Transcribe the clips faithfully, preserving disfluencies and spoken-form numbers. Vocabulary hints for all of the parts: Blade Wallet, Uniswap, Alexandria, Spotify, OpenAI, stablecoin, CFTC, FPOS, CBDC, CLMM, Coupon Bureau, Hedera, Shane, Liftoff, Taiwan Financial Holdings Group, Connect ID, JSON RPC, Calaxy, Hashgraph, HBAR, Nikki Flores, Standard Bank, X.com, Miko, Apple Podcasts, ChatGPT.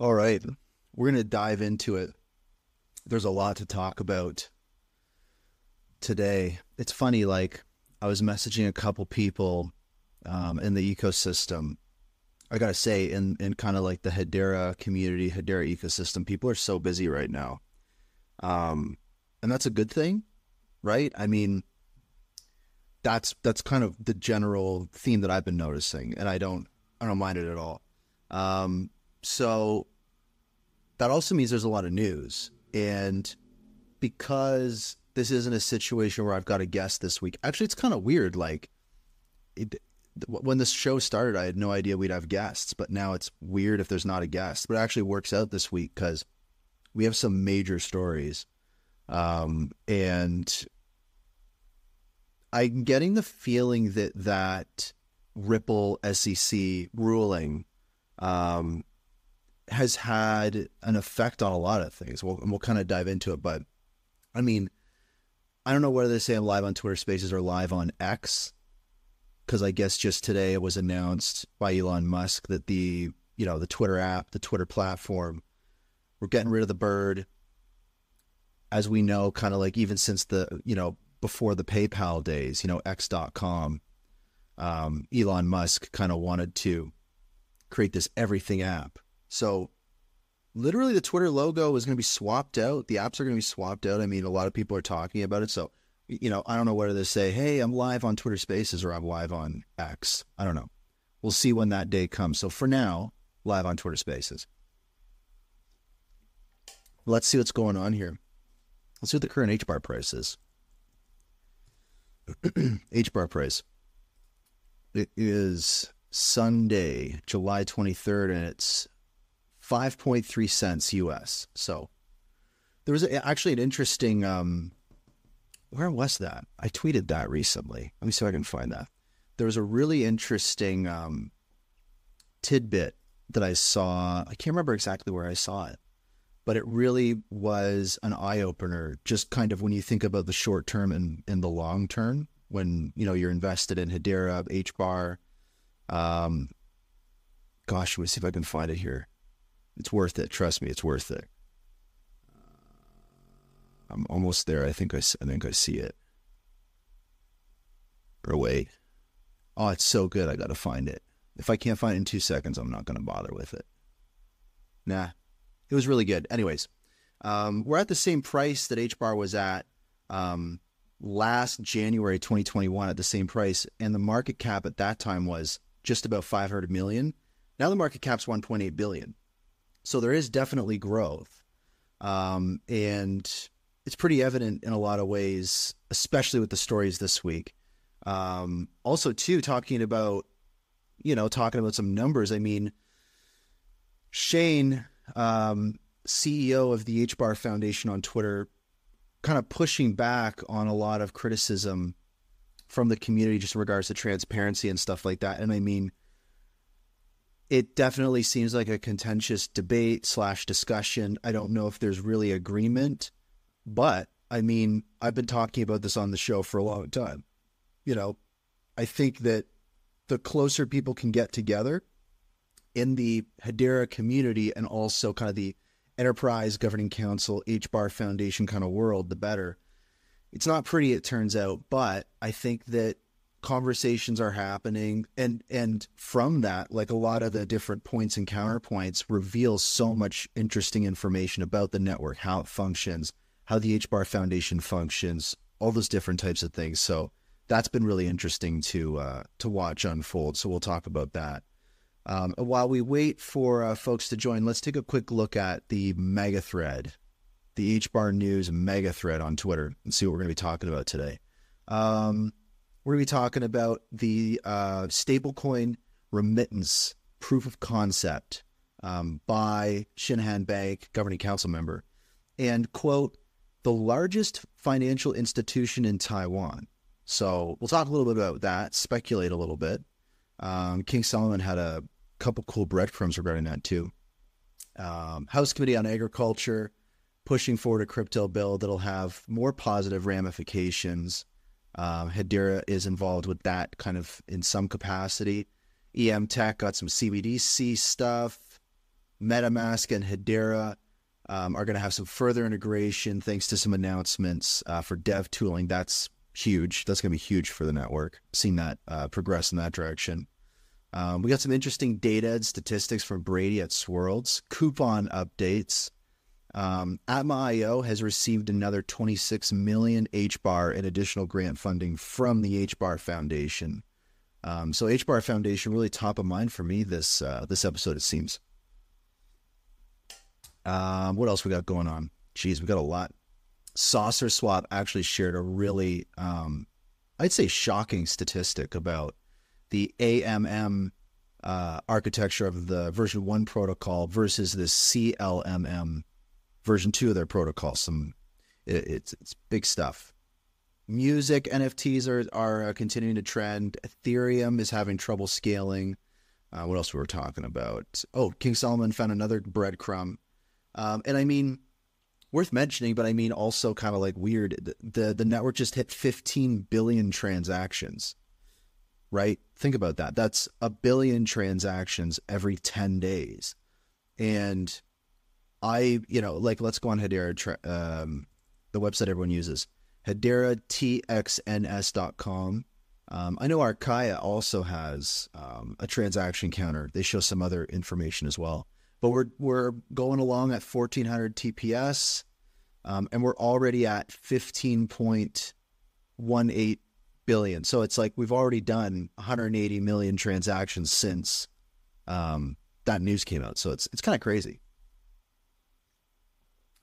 All right, we're going to dive into it. There's a lot to talk about today. It's funny, like I was messaging a couple people um, in the ecosystem. I got to say, in, in kind of like the Hedera community, Hedera ecosystem, people are so busy right now. Um, and that's a good thing, right? I mean, that's that's kind of the general theme that I've been noticing, and I don't I don't mind it at all. Um, so that also means there's a lot of news, and because this isn't a situation where I've got a guest this week. Actually, it's kind of weird. Like it, when this show started, I had no idea we'd have guests, but now it's weird if there's not a guest. But it actually works out this week because we have some major stories, um, and I'm getting the feeling that that Ripple S E C ruling um, has had an effect on a lot of things. We'll, we'll kind of dive into it, but I mean, I don't know whether they say I'm live on Twitter Spaces or live on X, because I guess just today it was announced by Elon Musk that the, you know, the Twitter app, the Twitter platform, we're getting rid of the bird. As we know, kind of like even since the, you know, before the PayPal days, you know, X dot com, um, Elon Musk kind of wanted to create this everything app. So literally the Twitter logo is going to be swapped out. The apps are going to be swapped out. I mean, a lot of people are talking about it. So, you know, I don't know whether they say, hey, I'm live on Twitter Spaces or I'm live on X. I don't know. We'll see when that day comes. So for now, live on Twitter Spaces. Let's see what's going on here. Let's see what the current H B A R price is. H B A R price. It is Sunday, July twenty-third, and it's five point three cents U S. So there was actually an interesting, um, where was that? I tweeted that recently. Let me see if I can find that. There was a really interesting um, tidbit that I saw. I can't remember exactly where I saw it, but it really was an eye-opener, just kind of when you think about the short term and, and the long term, when, you know, you're invested in Hedera, H B A R. Um, gosh, let me see if I can find it here. It's worth it. Trust me, it's worth it. I'm almost there. I think I, I think I see it. Or wait. Oh, it's so good. I got to find it. If I can't find it in two seconds, I'm not going to bother with it. Nah. It was really good. Anyways, um, we're at the same price that H B A R was at um, last January twenty twenty-one, at the same price. And the market cap at that time was just about five hundred million. Now the market cap's one point eight billion. So there is definitely growth. Um, and it's pretty evident in a lot of ways, especially with the stories this week. Um, also, too, talking about, you know, talking about some numbers. I mean, Shane, Um, C E O of the H B A R Foundation on Twitter, kind of pushing back on a lot of criticism from the community just in regards to transparency and stuff like that. And I mean, it definitely seems like a contentious debate slash discussion. I don't know if there's really agreement, but I mean, I've been talking about this on the show for a long time. You know, I think that the closer people can get together in the Hedera community and also kind of the Enterprise Governing Council, H B A R Foundation kind of world, the better. It's not pretty, it turns out, but I think that conversations are happening. And, and from that, like a lot of the different points and counterpoints reveal so much interesting information about the network, how it functions, how the H B A R Foundation functions, all those different types of things. So that's been really interesting to, uh, to watch unfold. So we'll talk about that. Um, while we wait for uh, folks to join, let's take a quick look at the mega thread, the H B A R News mega thread on Twitter, and see what we're going to be talking about today. Um, we're going to be talking about the uh, stablecoin remittance proof of concept um, by Shinhan Bank governing council member, and quote, the largest financial institution in Taiwan. So we'll talk a little bit about that, speculate a little bit. Um, King Solomon had a couple cool breadcrumbs regarding that too. Um, House Committee on Agriculture pushing forward a crypto bill that'll have more positive ramifications. Um, Hedera is involved with that kind of in some capacity. EMTech got some C B D C stuff. MetaMask and Hedera um, are going to have some further integration thanks to some announcements uh, for dev tooling. That's huge. That's going to be huge for the network, seeing that uh, progress in that direction. Um, we got some interesting data and statistics from Brady at Swirls, coupon updates. Um, Atma dot i o has received another twenty-six million H B A R in additional grant funding from the H B A R Foundation. Um, so H B A R Foundation really top of mind for me this uh, this episode, it seems. Um, what else we got going on? Jeez, we got a lot. SaucerSwap actually shared a really, um, I'd say, shocking statistic about the A M M uh, architecture of the version one protocol versus the C L M M version two of their protocol. Some it, it's it's big stuff. Music N F Ts are are continuing to trend. Ethereum is having trouble scaling. Uh, what else we were talking about? Oh, King Solomon found another breadcrumb, um, and I mean, worth mentioning, but I mean also kind of like weird. The, the the network just hit fifteen billion transactions. Right? Think about that. That's a billion transactions every ten days. And I, you know, like, let's go on Hedera, um, the website everyone uses, hedera t x n s dot com. Um, I know Archaea also has um, a transaction counter. They show some other information as well. But we're, we're going along at fourteen hundred T P S, um, and we're already at fifteen point one eight billion. So it's like we've already done one hundred eighty million transactions since um, that news came out. So it's it's kind of crazy.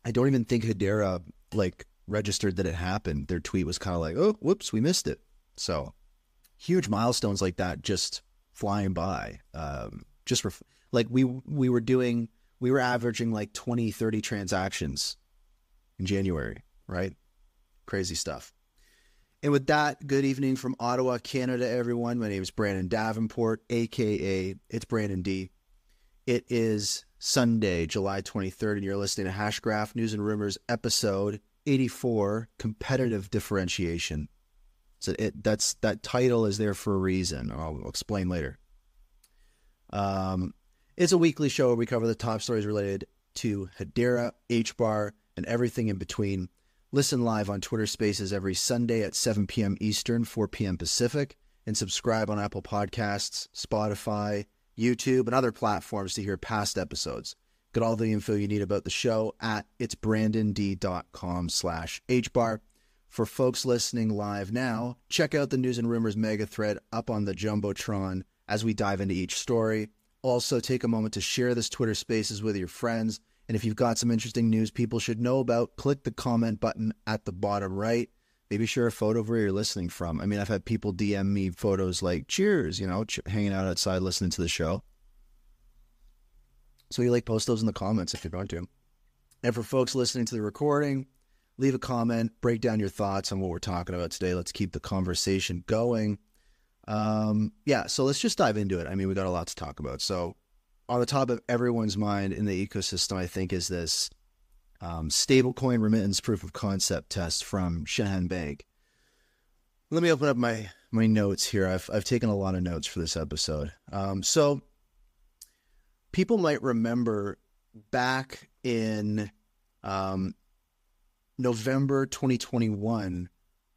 I don't even think Hedera like registered that it happened. Their tweet was kind of like, oh, whoops, we missed it. So huge milestones like that just flying by. Um, just ref like we we were doing, we were averaging like twenty, thirty transactions in January, right? Crazy stuff. And with that, good evening from Ottawa, Canada, everyone. My name is Brandon Davenport, a k a. It's Brandon D. It is Sunday, July twenty-third, and you're listening to Hashgraph News and Rumors, episode eighty-four, Competitive Differentiation. So it, that's, that title is there for a reason. I'll, I'll explain later. Um, it's a weekly show where we cover the top stories related to Hedera, H B A R, and everything in between. Listen live on Twitter Spaces every Sunday at seven p m Eastern, four p m Pacific, and subscribe on Apple Podcasts, Spotify, YouTube, and other platforms to hear past episodes. Get all the info you need about the show at its brandon d dot com slash h bar. For folks listening live now, check out the News and Rumors mega thread up on the Jumbotron as we dive into each story. Also, take a moment to share this Twitter Spaces with your friends. And if you've got some interesting news people should know about, click the comment button at the bottom right. Maybe share a photo of where you're listening from. I mean, I've had people D M me photos like, cheers, you know, ch hanging out outside listening to the show. So you like post those in the comments if you're going to. And for folks listening to the recording, leave a comment, break down your thoughts on what we're talking about today. Let's keep the conversation going. Um, yeah, so let's just dive into it. I mean, we got a lot to talk about. So on the top of everyone's mind in the ecosystem, I think, is this um, stablecoin remittance proof of concept test from Shinhan Bank. Let me open up my my notes here. I've I've taken a lot of notes for this episode. Um, so people might remember back in um, November twenty twenty-one,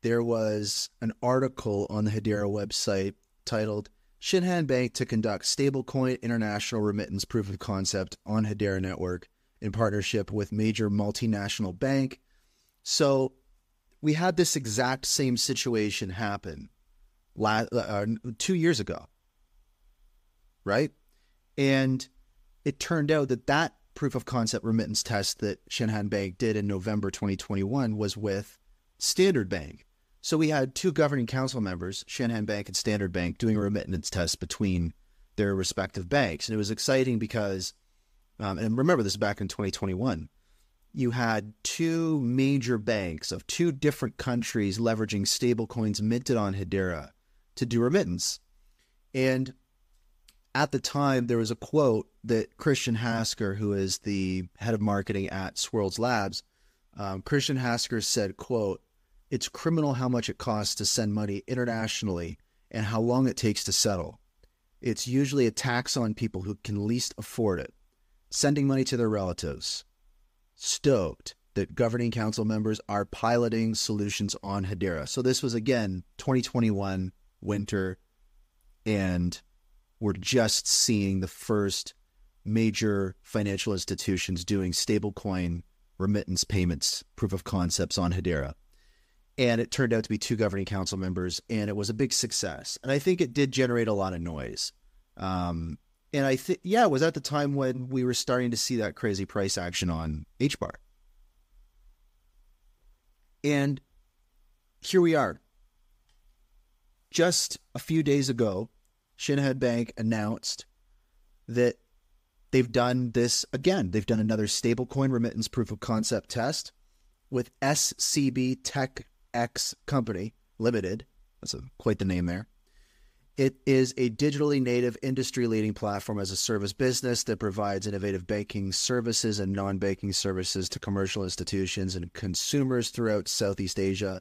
there was an article on the Hedera website titled Shinhan Bank to conduct stablecoin international remittance proof of concept on Hedera network in partnership with major multinational bank. So we had this exact same situation happen la uh, two years ago, right? And it turned out that that proof of concept remittance test that Shinhan Bank did in November twenty twenty-one was with Standard Bank. So we had two governing council members, Shinhan Bank and Standard Bank, doing a remittance test between their respective banks. And it was exciting because, um, and remember this back in twenty twenty-one, you had two major banks of two different countries leveraging stablecoins minted on Hedera to do remittance. And at the time, there was a quote that Christian Hasker, who is the head of marketing at Swirls Labs, um, Christian Hasker said, quote, "It's criminal how much it costs to send money internationally and how long it takes to settle. It's usually a tax on people who can least afford it. sending money to their relatives. Stoked that governing council members are piloting solutions on Hedera. So this was, again, twenty twenty-one winter, and we're just seeing the first major financial institutions doing stablecoin remittance payments, proof of concepts on Hedera. And it turned out to be two governing council members, and it was a big success. And I think it did generate a lot of noise. Um, and I think, yeah, it was at the time when we were starting to see that crazy price action on H B A R. And here we are. Just a few days ago, Shinhan Bank announced that they've done this again. They've done another stablecoin remittance proof of concept test with S C B Tech X Company Limited. That's a, quite the name there. It is a digitally native industry-leading platform as a service business that provides innovative banking services and non-banking services to commercial institutions and consumers throughout Southeast Asia.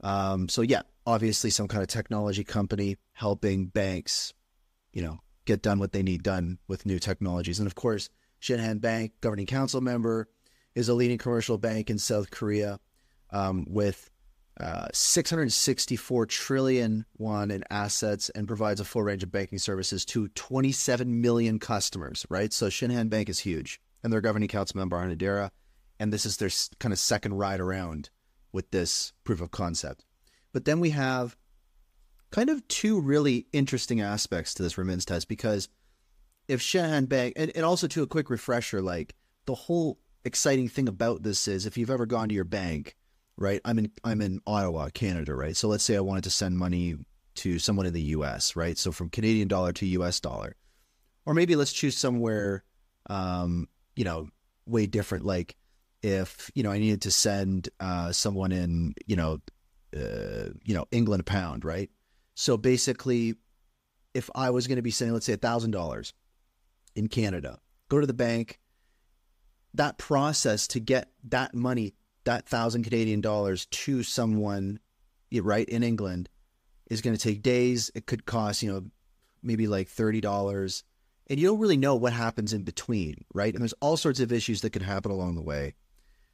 Um, so yeah, obviously some kind of technology company helping banks, you know, get done what they need done with new technologies. And of course, Shinhan Bank, governing council member, is a leading commercial bank in South Korea um, with Uh, six hundred sixty-four trillion won in assets and provides a full range of banking services to twenty-seven million customers, right? So Shinhan Bank is huge, and their governing council member on Hedera, and this is their kind of second ride around with this proof of concept. But then we have kind of two really interesting aspects to this remittance test, because if Shinhan Bank, and, and also to a quick refresher, like the whole exciting thing about this is if you've ever gone to your bank, right? I'm in, I'm in Ottawa, Canada, right? So let's say I wanted to send money to someone in the U S, right? So from Canadian dollar to U S dollar, or maybe let's choose somewhere, um, you know, way different. Like if, you know, I needed to send uh, someone in, you know, uh, you know, England a pound, right? So basically if I was going to be sending, let's say a thousand dollars in Canada, go to the bank, that process to get that money, that thousand Canadian dollars to someone, right, in England is going to take days. It could cost, you know, maybe like thirty dollars, and you don't really know what happens in between, right? And there's all sorts of issues that could happen along the way.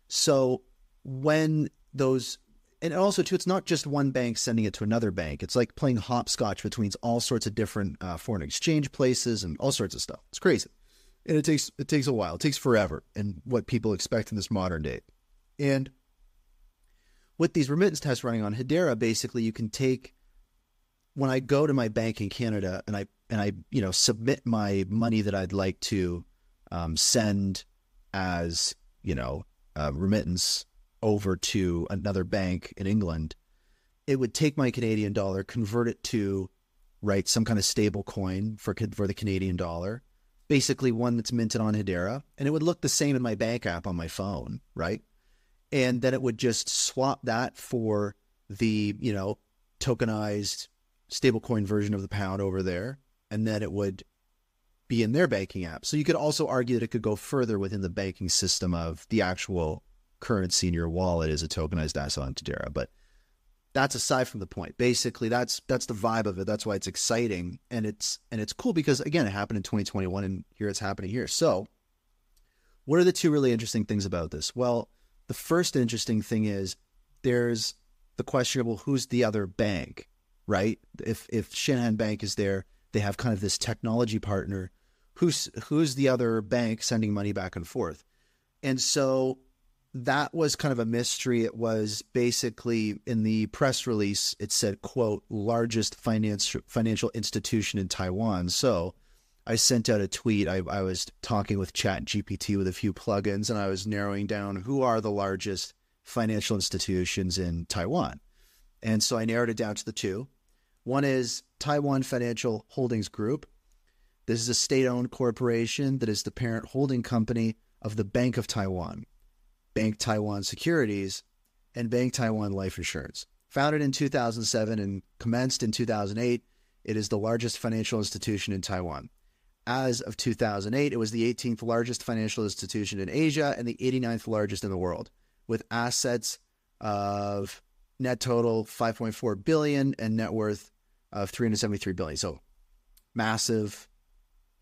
So when those, and also too, it's not just one bank sending it to another bank. It's like playing hopscotch between all sorts of different uh, foreign exchange places and all sorts of stuff. It's crazy. And it takes, it takes a while. It takes forever, and what people expect in this modern day. And with these remittance tests running on Hedera, basically you can take, when I go to my bank in Canada and I, and I, you know, submit my money that I'd like to um, send as, you know, uh, remittance over to another bank in England, it would take my Canadian dollar, convert it to, right, some kind of stable coin for, for the Canadian dollar, basically one that's minted on Hedera. And it would look the same in my bank app on my phone, right? And then it would just swap that for the, you know, tokenized stablecoin version of the pound over there. And then it would be in their banking app. So you could also argue that it could go further within the banking system of the actual currency in your wallet is a tokenized asset on Hedera. But that's aside from the point. Basically, that's that's the vibe of it. That's why it's exciting. And it's, and it's cool because, again, it happened in twenty twenty-one, and here it's happening here. So what are the two really interesting things about this? Well, the first interesting thing is there's the question, well, who's the other bank, right? If if Shinhan Bank is there, they have kind of this technology partner. Who's who's the other bank sending money back and forth? And so that was kind of a mystery. It was basically in the press release, it said, quote, largest finance, financial institution in Taiwan. So I sent out a tweet. I, I was talking with Chat G P T with a few plugins, and I was narrowing down who are the largest financial institutions in Taiwan. And so I narrowed it down to the two. One is Taiwan Financial Holdings Group. This is a state-owned corporation that is the parent holding company of the Bank of Taiwan, Bank Taiwan Securities, and Bank Taiwan Life Insurance. Founded in two thousand seven and commenced in two thousand eight, it is the largest financial institution in Taiwan. As of two thousand eight, it was the eighteenth largest financial institution in Asia and the eighty-ninth largest in the world, with assets of net total five point four billion dollars and net worth of three hundred seventy-three billion dollars. So massive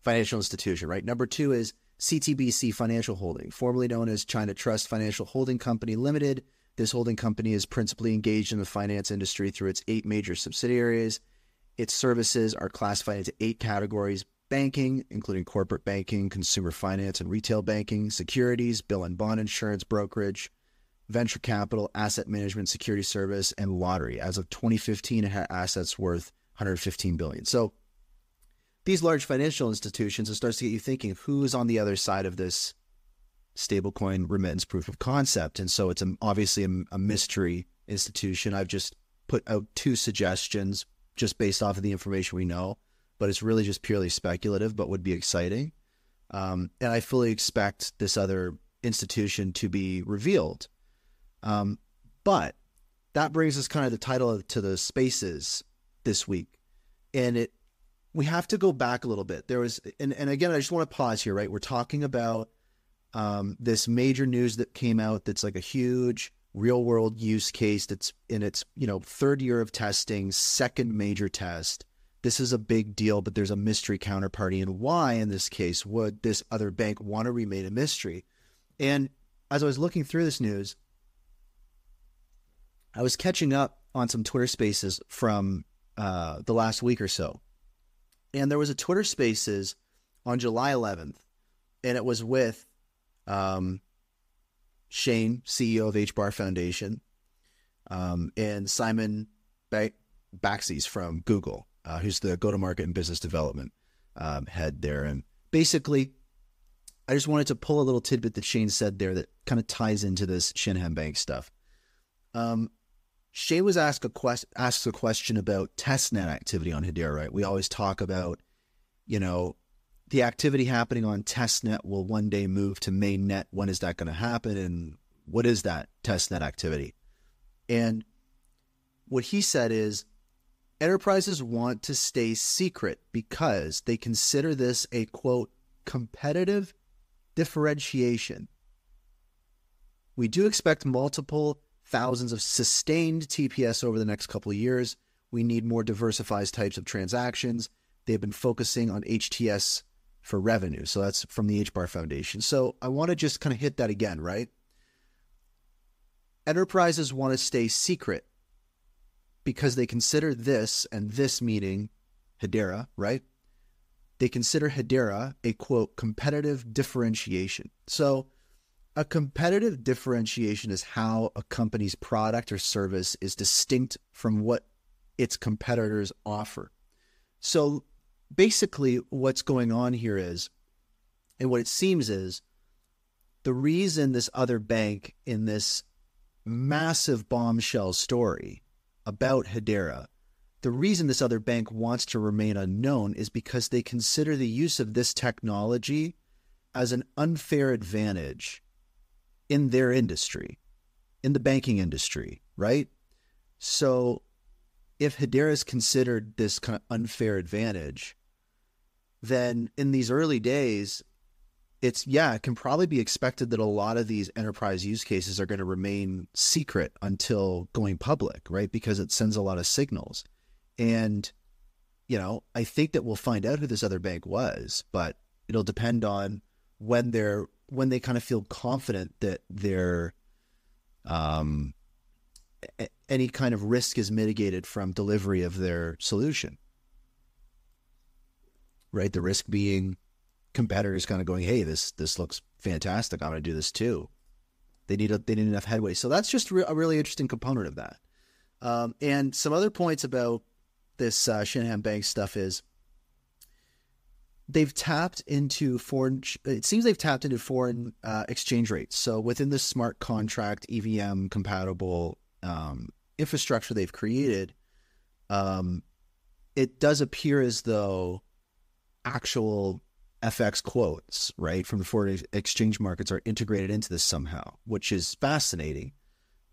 financial institution, right? Number two is C T B C Financial Holding, formerly known as China Trust Financial Holding Company Limited. This holding company is principally engaged in the finance industry through its eight major subsidiaries. Its services are classified into eight categories: banking, including corporate banking, consumer finance and retail banking, securities, bill and bond insurance brokerage, venture capital, asset management, security service, and lottery. As of twenty fifteen, it had assets worth one hundred fifteen billion dollars. So these large financial institutions, it starts to get you thinking, who's on the other side of this stablecoin remittance proof of concept? And so it's a, obviously a, a mystery institution. I've just put out two suggestions just based off of the information we know, but it's really just purely speculative, but would be exciting. Um, and I fully expect this other institution to be revealed. Um, but that brings us kind of the title of, to the spaces this week. And it, we have to go back a little bit. There was, and, and again, I just want to pause here, right? We're talking about um, this major news that came out that's like a huge real world use case that's in its, you know, third year of testing, second major test. This is a big deal, but there's a mystery counterparty. And why in this case would this other bank want to remain a mystery? And as I was looking through this news, I was catching up on some Twitter spaces from uh, the last week or so. And there was a Twitter Spaces on July eleventh, and it was with um, Shane, C E O of H B A R Foundation, um, and Simon Baxes from Google, uh, who's the go-to-market and business development um, head there. And basically, I just wanted to pull a little tidbit that Shane said there that kind of ties into this Shinhan Bank stuff. Um, Shane was asked a quest, asked a question about testnet activity on Hedera, right? We always talk about, you know, the activity happening on testnet will one day move to mainnet. When is that going to happen? And what is that testnet activity? And what he said is enterprises want to stay secret because they consider this a, quote, competitive differentiation. We do expect multiple thousands of sustained T P S over the next couple of years. We need more diversified types of transactions. They've been focusing on H T S for revenue. So that's from the H B A R Foundation. So I want to just kind of hit that again, right? Enterprises want to stay secret because they consider this, and this meaning Hedera, right? They consider Hedera a, quote, competitive differentiation. So a competitive differentiation is how a company's product or service is distinct from what its competitors offer. So basically what's going on here is, and what it seems is, the reason this other bank in this massive bombshell story about Hedera, the reason this other bank wants to remain unknown is because they consider the use of this technology as an unfair advantage in their industry, in the banking industry, right? So if Hedera is considered this kind of unfair advantage, then in these early days, it's, yeah, it can probably be expected that a lot of these enterprise use cases are going to remain secret until going public, right? Because it sends a lot of signals. And, you know, I think that we'll find out who this other bank was, but it'll depend on when they're when they kind of feel confident that their um, any kind of risk is mitigated from delivery of their solution, right? The risk being competitors kind of going, hey, this, this looks fantastic. I'm going to do this too. They need, a, they need enough headway. So that's just re- a really interesting component of that. Um, and some other points about this uh, Shinhan Bank stuff is, They've tapped into foreign, it seems they've tapped into foreign uh, exchange rates. So within this smart contract, E V M compatible um, infrastructure they've created, um, it does appear as though actual F X quotes, right, from the foreign exchange markets are integrated into this somehow, which is fascinating.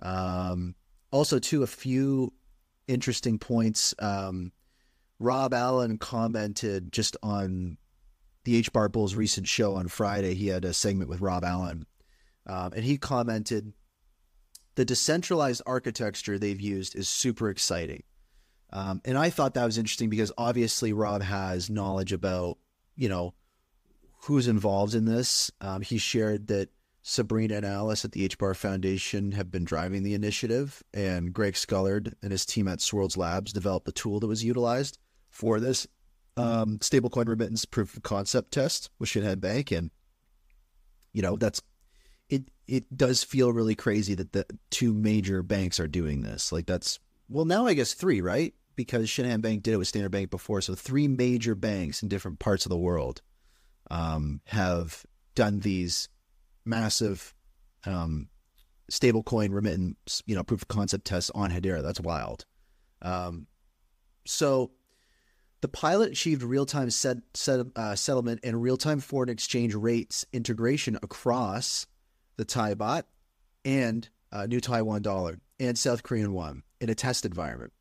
Um, also, too, a few interesting points. Um, Rob Allen commented just on the H B A R Bulls recent show on Friday. He had a segment with Rob Allen, um, and he commented, the decentralized architecture they've used is super exciting. Um, and I thought that was interesting because obviously Rob has knowledge about, you know, who's involved in this. Um, he shared that Sabrina and Alice at the H B A R Foundation have been driving the initiative, and Greg Scullard and his team at Swirls Labs developed the tool that was utilized for this um, stablecoin remittance proof of concept test with Shinhan Bank. And, you know, that's it. It does feel really crazy that the two major banks are doing this. Like that's, well, now I guess three, right? Because Shinhan Bank did it with Standard Bank before. So three major banks in different parts of the world um, have done these massive um, stablecoin remittance, you know, proof of concept tests on Hedera. That's wild. Um, so the pilot achieved real-time set, set, uh, settlement and real-time foreign exchange rates integration across the Thai baht and uh, New Taiwan dollar and South Korean won in a test environment.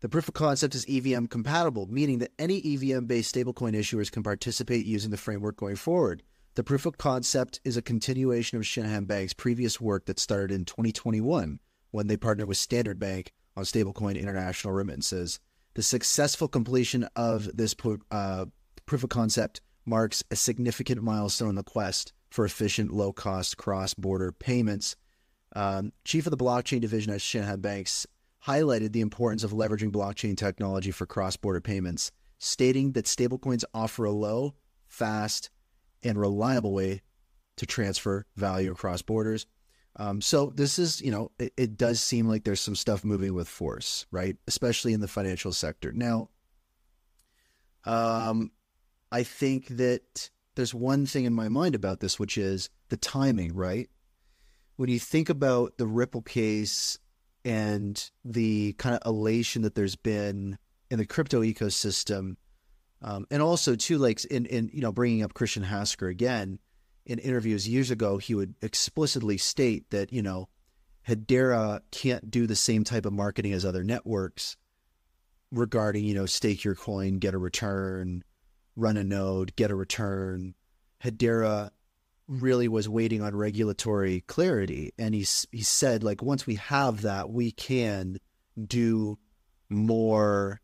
The proof of concept is E V M compatible, meaning that any E V M-based stablecoin issuers can participate using the framework going forward. The proof of concept is a continuation of Shinhan Bank's previous work that started in twenty twenty-one when they partnered with Standard Bank on stablecoin international remittances. The successful completion of this uh, proof of concept marks a significant milestone in the quest for efficient, low-cost cross-border payments. Um, Chief of the Blockchain Division at Shinhan Banks highlighted the importance of leveraging blockchain technology for cross-border payments, stating that stablecoins offer a low, fast, and reliable way to transfer value across borders. Um, so this is, you know, it, it does seem like there's some stuff moving with force, right? Especially in the financial sector. Now, um, I think that there's one thing in my mind about this, which is the timing, right? When you think about the Ripple case and the kind of elation that there's been in the crypto ecosystem, Um, and also too, like in, in, you know, bringing up Christian Hasker again, in interviews years ago, he would explicitly state that, you know, Hedera can't do the same type of marketing as other networks regarding, you know, stake your coin, get a return, run a node, get a return. Hedera really was waiting on regulatory clarity. And he, he said, like, once we have that, we can do more,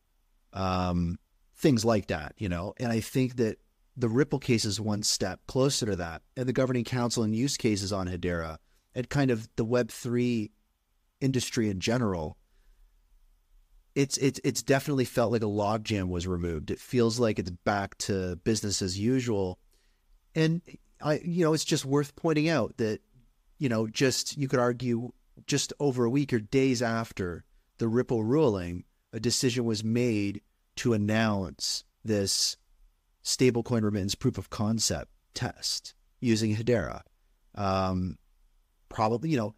um, things like that, you know, and I think that the Ripple case is one step closer to that, and the governing council and use cases on Hedera and kind of the Web three industry in general, it's, it's, it's definitely felt like a logjam was removed. It feels like it's back to business as usual. And I, you know, it's just worth pointing out that, you know, just, you could argue just over a week or days after the Ripple ruling, a decision was made to announce this stablecoin remittance proof of concept test using Hedera. Um, probably, you know,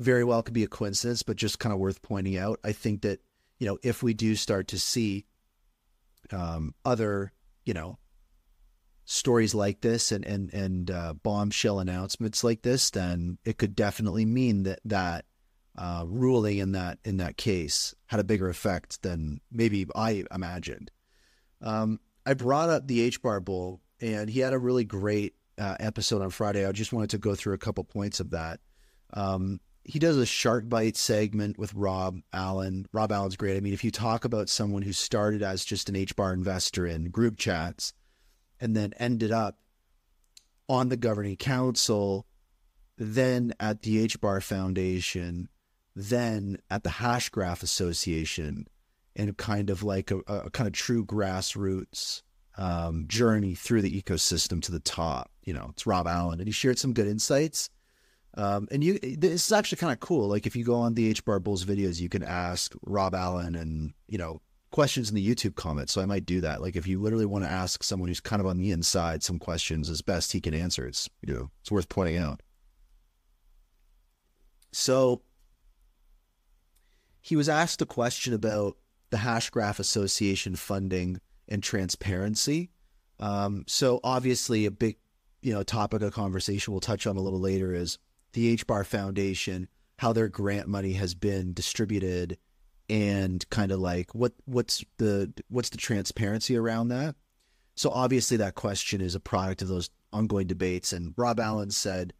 very well could be a coincidence, but just kind of worth pointing out. I think that, you know, if we do start to see um, other, you know, stories like this and, and, and uh, bombshell announcements like this, then it could definitely mean that that Uh, ruling in that in that case had a bigger effect than maybe I imagined. Um, I brought up the H B A R bull, and he had a really great uh, episode on Friday. I just wanted to go through a couple points of that. Um, he does a shark bite segment with Rob Allen. Rob Allen's great. I mean, if you talk about someone who started as just an H B A R investor in group chats and then ended up on the governing council, then at the H B A R Foundation, then at the Hashgraph Association, and kind of like a, a kind of true grassroots um, journey through the ecosystem to the top. You know, it's Rob Allen, and he shared some good insights. Um, and you, this is actually kind of cool. Like if you go on the H B A R Bulls videos, you can ask Rob Allen and, you know, questions in the YouTube comments. So I might do that. Like if you literally want to ask someone who's kind of on the inside some questions as best he can answer, it's, you know, it's worth pointing out. So he was asked a question about the Hashgraph Association funding and transparency. Um, so obviously a big, you know, topic of conversation we'll touch on a little later is the H B A R Foundation, how their grant money has been distributed, and kind of like what what's the what's the transparency around that. So obviously that question is a product of those ongoing debates. And Rob Allen said,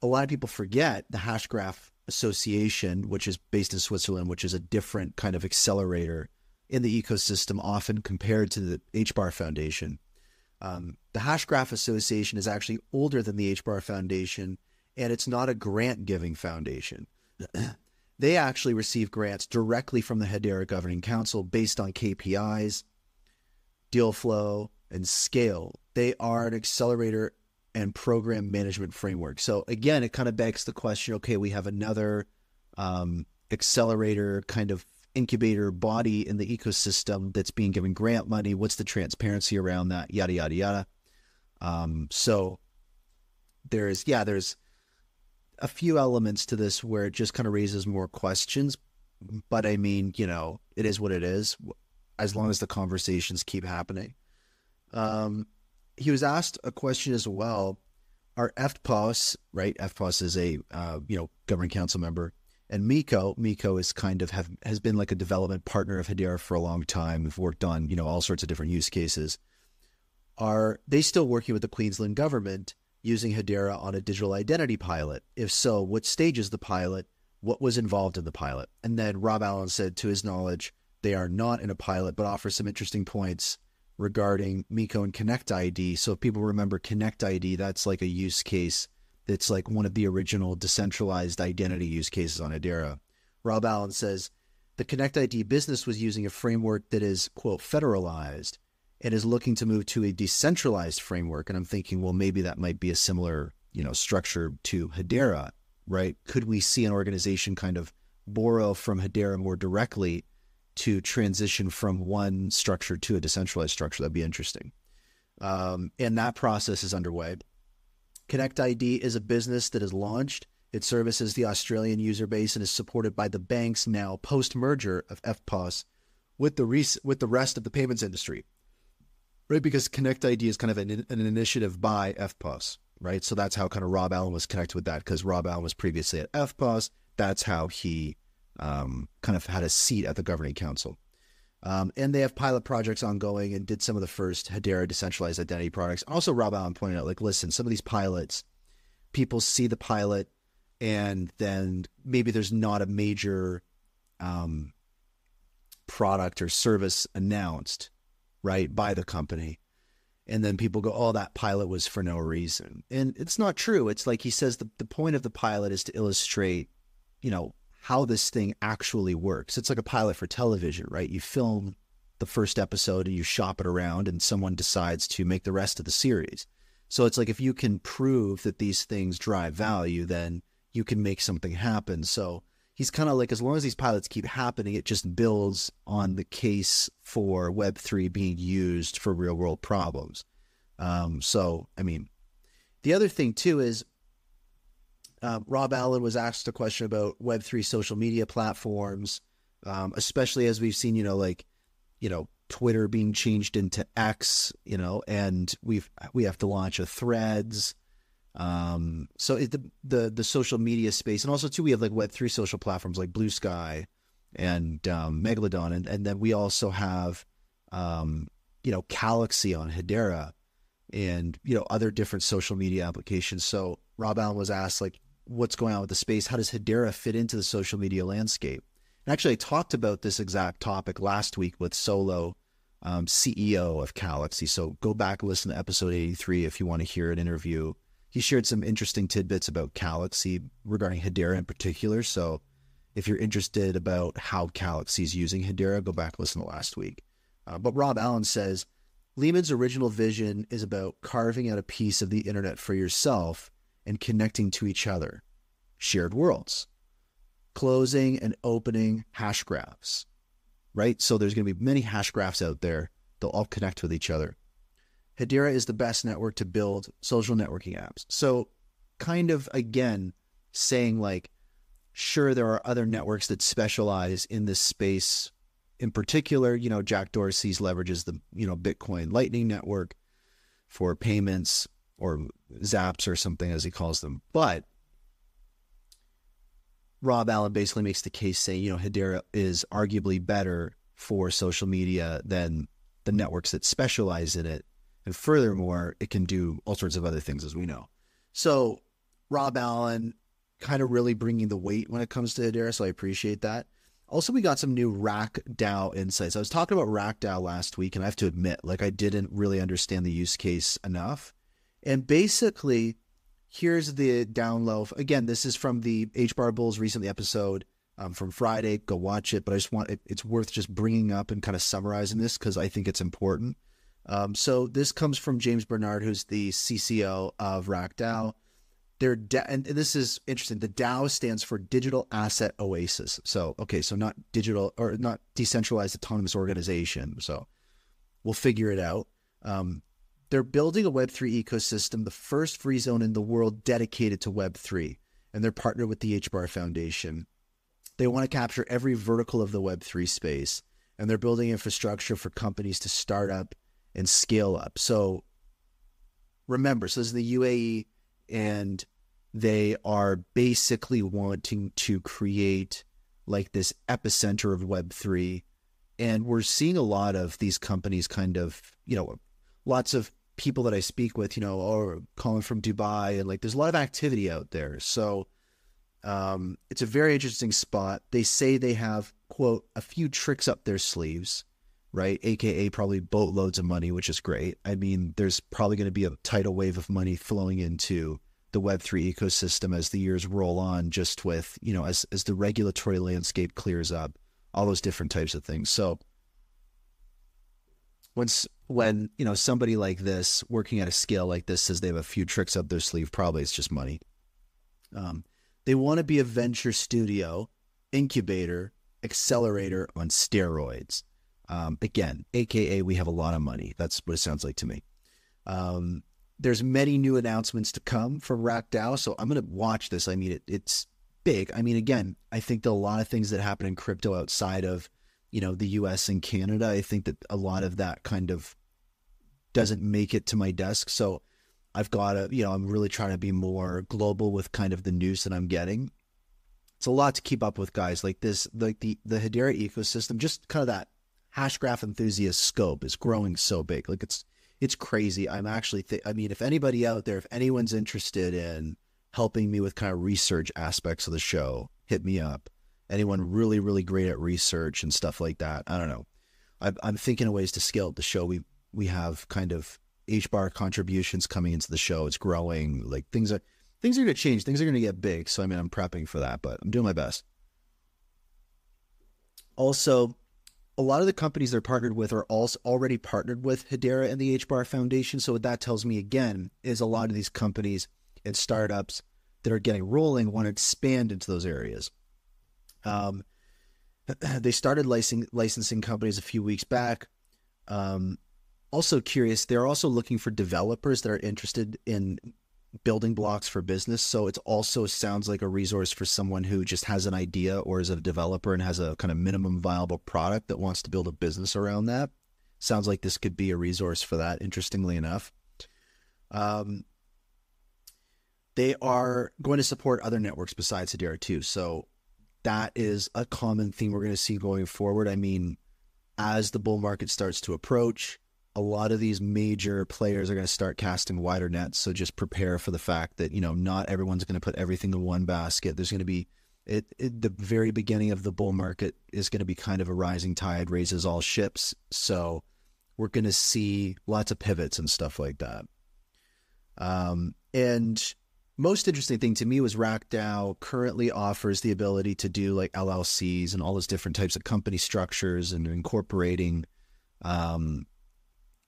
a lot of people forget the Hashgraph Association, which is based in Switzerland, which is a different kind of accelerator in the ecosystem, often compared to the H B A R Foundation. Um, the Hashgraph Association is actually older than the H B A R Foundation, and it's not a grant-giving foundation. They actually receive grants directly from the Hedera Governing Council based on K P Is, deal flow, and scale. They are an accelerator and program management framework. So again, it kind of begs the question, okay, we have another um, accelerator kind of incubator body in the ecosystem that's being given grant money. What's the transparency around that? Yada, yada, yada. Um, so there is, yeah, there's a few elements to this where it just kind of raises more questions. But I mean, you know, it is what it is, as long as the conversations keep happening. Um, he was asked a question as well. Are F P O S, right? F P O S is a, uh, you know, governing council member. And Miko, Miko is kind of have, has been like a development partner of Hedera for a long time. We've worked on, you know, all sorts of different use cases. Are they still working with the Queensland government using Hedera on a digital identity pilot? If so, what stage is the pilot? What was involved in the pilot? And then Rob Allen said, to his knowledge, they are not in a pilot, but offer some interesting points regarding Miko and Connect I D. So if people remember Connect I D, that's like a use case that's like one of the original decentralized identity use cases on Hedera. Rob Allen says, the Connect I D business was using a framework that is, quote, federalized and is looking to move to a decentralized framework. And I'm thinking, well, maybe that might be a similar, you know, structure to Hedera, right? Could we see an organization kind of borrow from Hedera more directly to transition from one structure to a decentralized structure? That'd be interesting. Um, and that process is underway. Connect I D is a business that is launched. It services the Australian user base and is supported by the banks now post-merger of F P O S with the re with the rest of the payments industry, right? Because Connect I D is kind of an, an initiative by F P O S, right? So that's how kind of Rob Allen was connected with that, because Rob Allen was previously at F P O S. That's how he um, kind of had a seat at the governing council. Um, and they have pilot projects ongoing and did some of the first Hedera decentralized identity products. Also, Rob Allen pointed out, like, listen, some of these pilots, people see the pilot and then maybe there's not a major um, product or service announced, right, by the company. And then people go, oh, that pilot was for no reason. And it's not true. It's like he says the, the point of the pilot is to illustrate, you know, how this thing actually works. It's like a pilot for television, right? You film the first episode and you shop it around and someone decides to make the rest of the series. So it's like, if you can prove that these things drive value, then you can make something happen. So he's kind of like, as long as these pilots keep happening, it just builds on the case for Web three being used for real world problems. Um, so, I mean, the other thing too is, Um, Rob Allen was asked a question about Web three social media platforms, um, especially as we've seen, you know, like, you know, Twitter being changed into X, you know, and we've, we have to launch a Threads. Um, so it, the, the, the social media space, and also too, we have like Web three social platforms like Blue Sky and, um, Megalodon. And, and then we also have, um, you know, Calaxy on Hedera and, you know, other different social media applications. So Rob Allen was asked, like, what's going on with the space? How does Hedera fit into the social media landscape? And actually, I talked about this exact topic last week with Solo, um, C E O of Calaxy. So go back and listen to episode eighty-three if you want to hear an interview. He shared some interesting tidbits about Calaxy regarding Hedera in particular. So if you're interested about how Calaxy is using Hedera, go back and listen to last week. Uh, but Rob Allen says, Lehman's original vision is about carving out a piece of the internet for yourself and connecting to each other, shared worlds, closing and opening hash graphs, right? So there's going to be many hash graphs out there. They'll all connect with each other. Hedera is the best network to build social networking apps. So kind of, again, saying like, sure, there are other networks that specialize in this space. In particular, you know, Jack Dorsey's leverages the, you know, Bitcoin Lightning Network for payments, or zaps or something as he calls them. But Rob Allen basically makes the case saying, you know, Hedera is arguably better for social media than the networks that specialize in it. And furthermore, it can do all sorts of other things, as we know. So Rob Allen kind of really bringing the weight when it comes to Hedera. So I appreciate that. Also, we got some new RackDAO insights. I was talking about RackDAO last week, and I have to admit, like, I didn't really understand the use case enough. And basically, here's the down low. Again, this is from the H B A R Bulls recently episode um, from Friday. Go watch it. But I just want it, it's worth just bringing up and kind of summarizing this because I think it's important. Um, so this comes from James Bernard, who's the C C O of RackDAO. Their da- and this is interesting. The DAO stands for Digital Asset Oasis. So, okay, so not digital or not decentralized autonomous organization. So we'll figure it out. Um, they're building a Web three ecosystem, the first free zone in the world dedicated to Web three. And they're partnered with the H B A R Foundation. They want to capture every vertical of the Web three space. And they're building infrastructure for companies to start up and scale up. So remember, so this is the U A E. And they are basically wanting to create like this epicenter of Web three. And we're seeing a lot of these companies kind of, you know, lots of people that I speak with, you know, are calling from Dubai. And like, there's a lot of activity out there. So um, it's a very interesting spot. They say they have, quote, a few tricks up their sleeves, right? A K A probably boatloads of money, which is great. I mean, there's probably going to be a tidal wave of money flowing into the Web three ecosystem as the years roll on, just with, you know, as, as the regulatory landscape clears up, all those different types of things. So once, when, you know, somebody like this working at a scale like this says they have a few tricks up their sleeve, probably it's just money. Um, they want to be a venture studio, incubator, accelerator on steroids. Um, again, A K A we have a lot of money. That's what it sounds like to me. Um, there's many new announcements to come from RackDAO, so I'm going to watch this. I mean, it, it's big. I mean, again, I think there are a lot of things that happen in crypto outside of, you know, the U S and Canada. I think that a lot of that kind of doesn't make it to my desk. So I've got to, you know, I'm really trying to be more global with kind of the news that I'm getting. It's a lot to keep up with, guys. Like this, like the, the Hedera ecosystem, just kind of that Hashgraph enthusiast scope is growing so big. Like it's, it's crazy. I'm actually, th- I mean, if anybody out there, if anyone's interested in helping me with kind of research aspects of the show, hit me up. Anyone really, really great at research and stuff like that. I don't know. I'm, I'm thinking of ways to scale up the show. We, we have kind of H B A R contributions coming into the show. It's growing. Like things are, things are going to change. Things are going to get big. So, I mean, I'm prepping for that, but I'm doing my best. Also, a lot of the companies they're partnered with are also already partnered with Hedera and the H B A R Foundation. So what that tells me, again, is a lot of these companies and startups that are getting rolling want to expand into those areas. Um, they started licensing, licensing companies a few weeks back. Um, also curious, they're also looking for developers that are interested in building blocks for business. So it also sounds like a resource for someone who just has an idea or is a developer and has a kind of minimum viable product that wants to build a business around that. Sounds like this could be a resource for that, interestingly enough. Um, they are going to support other networks besides Hedera too. So that is a common theme we're going to see going forward. I mean, as the bull market starts to approach, a lot of these major players are going to start casting wider nets. So just prepare for the fact that, you know, not everyone's going to put everything in one basket. There's going to be it, it, the very beginning of the bull market is going to be kind of a rising tide raises all ships. So we're going to see lots of pivots and stuff like that. Um, and most interesting thing to me was RackDAO currently offers the ability to do like L L Cs and all those different types of company structures and incorporating, um,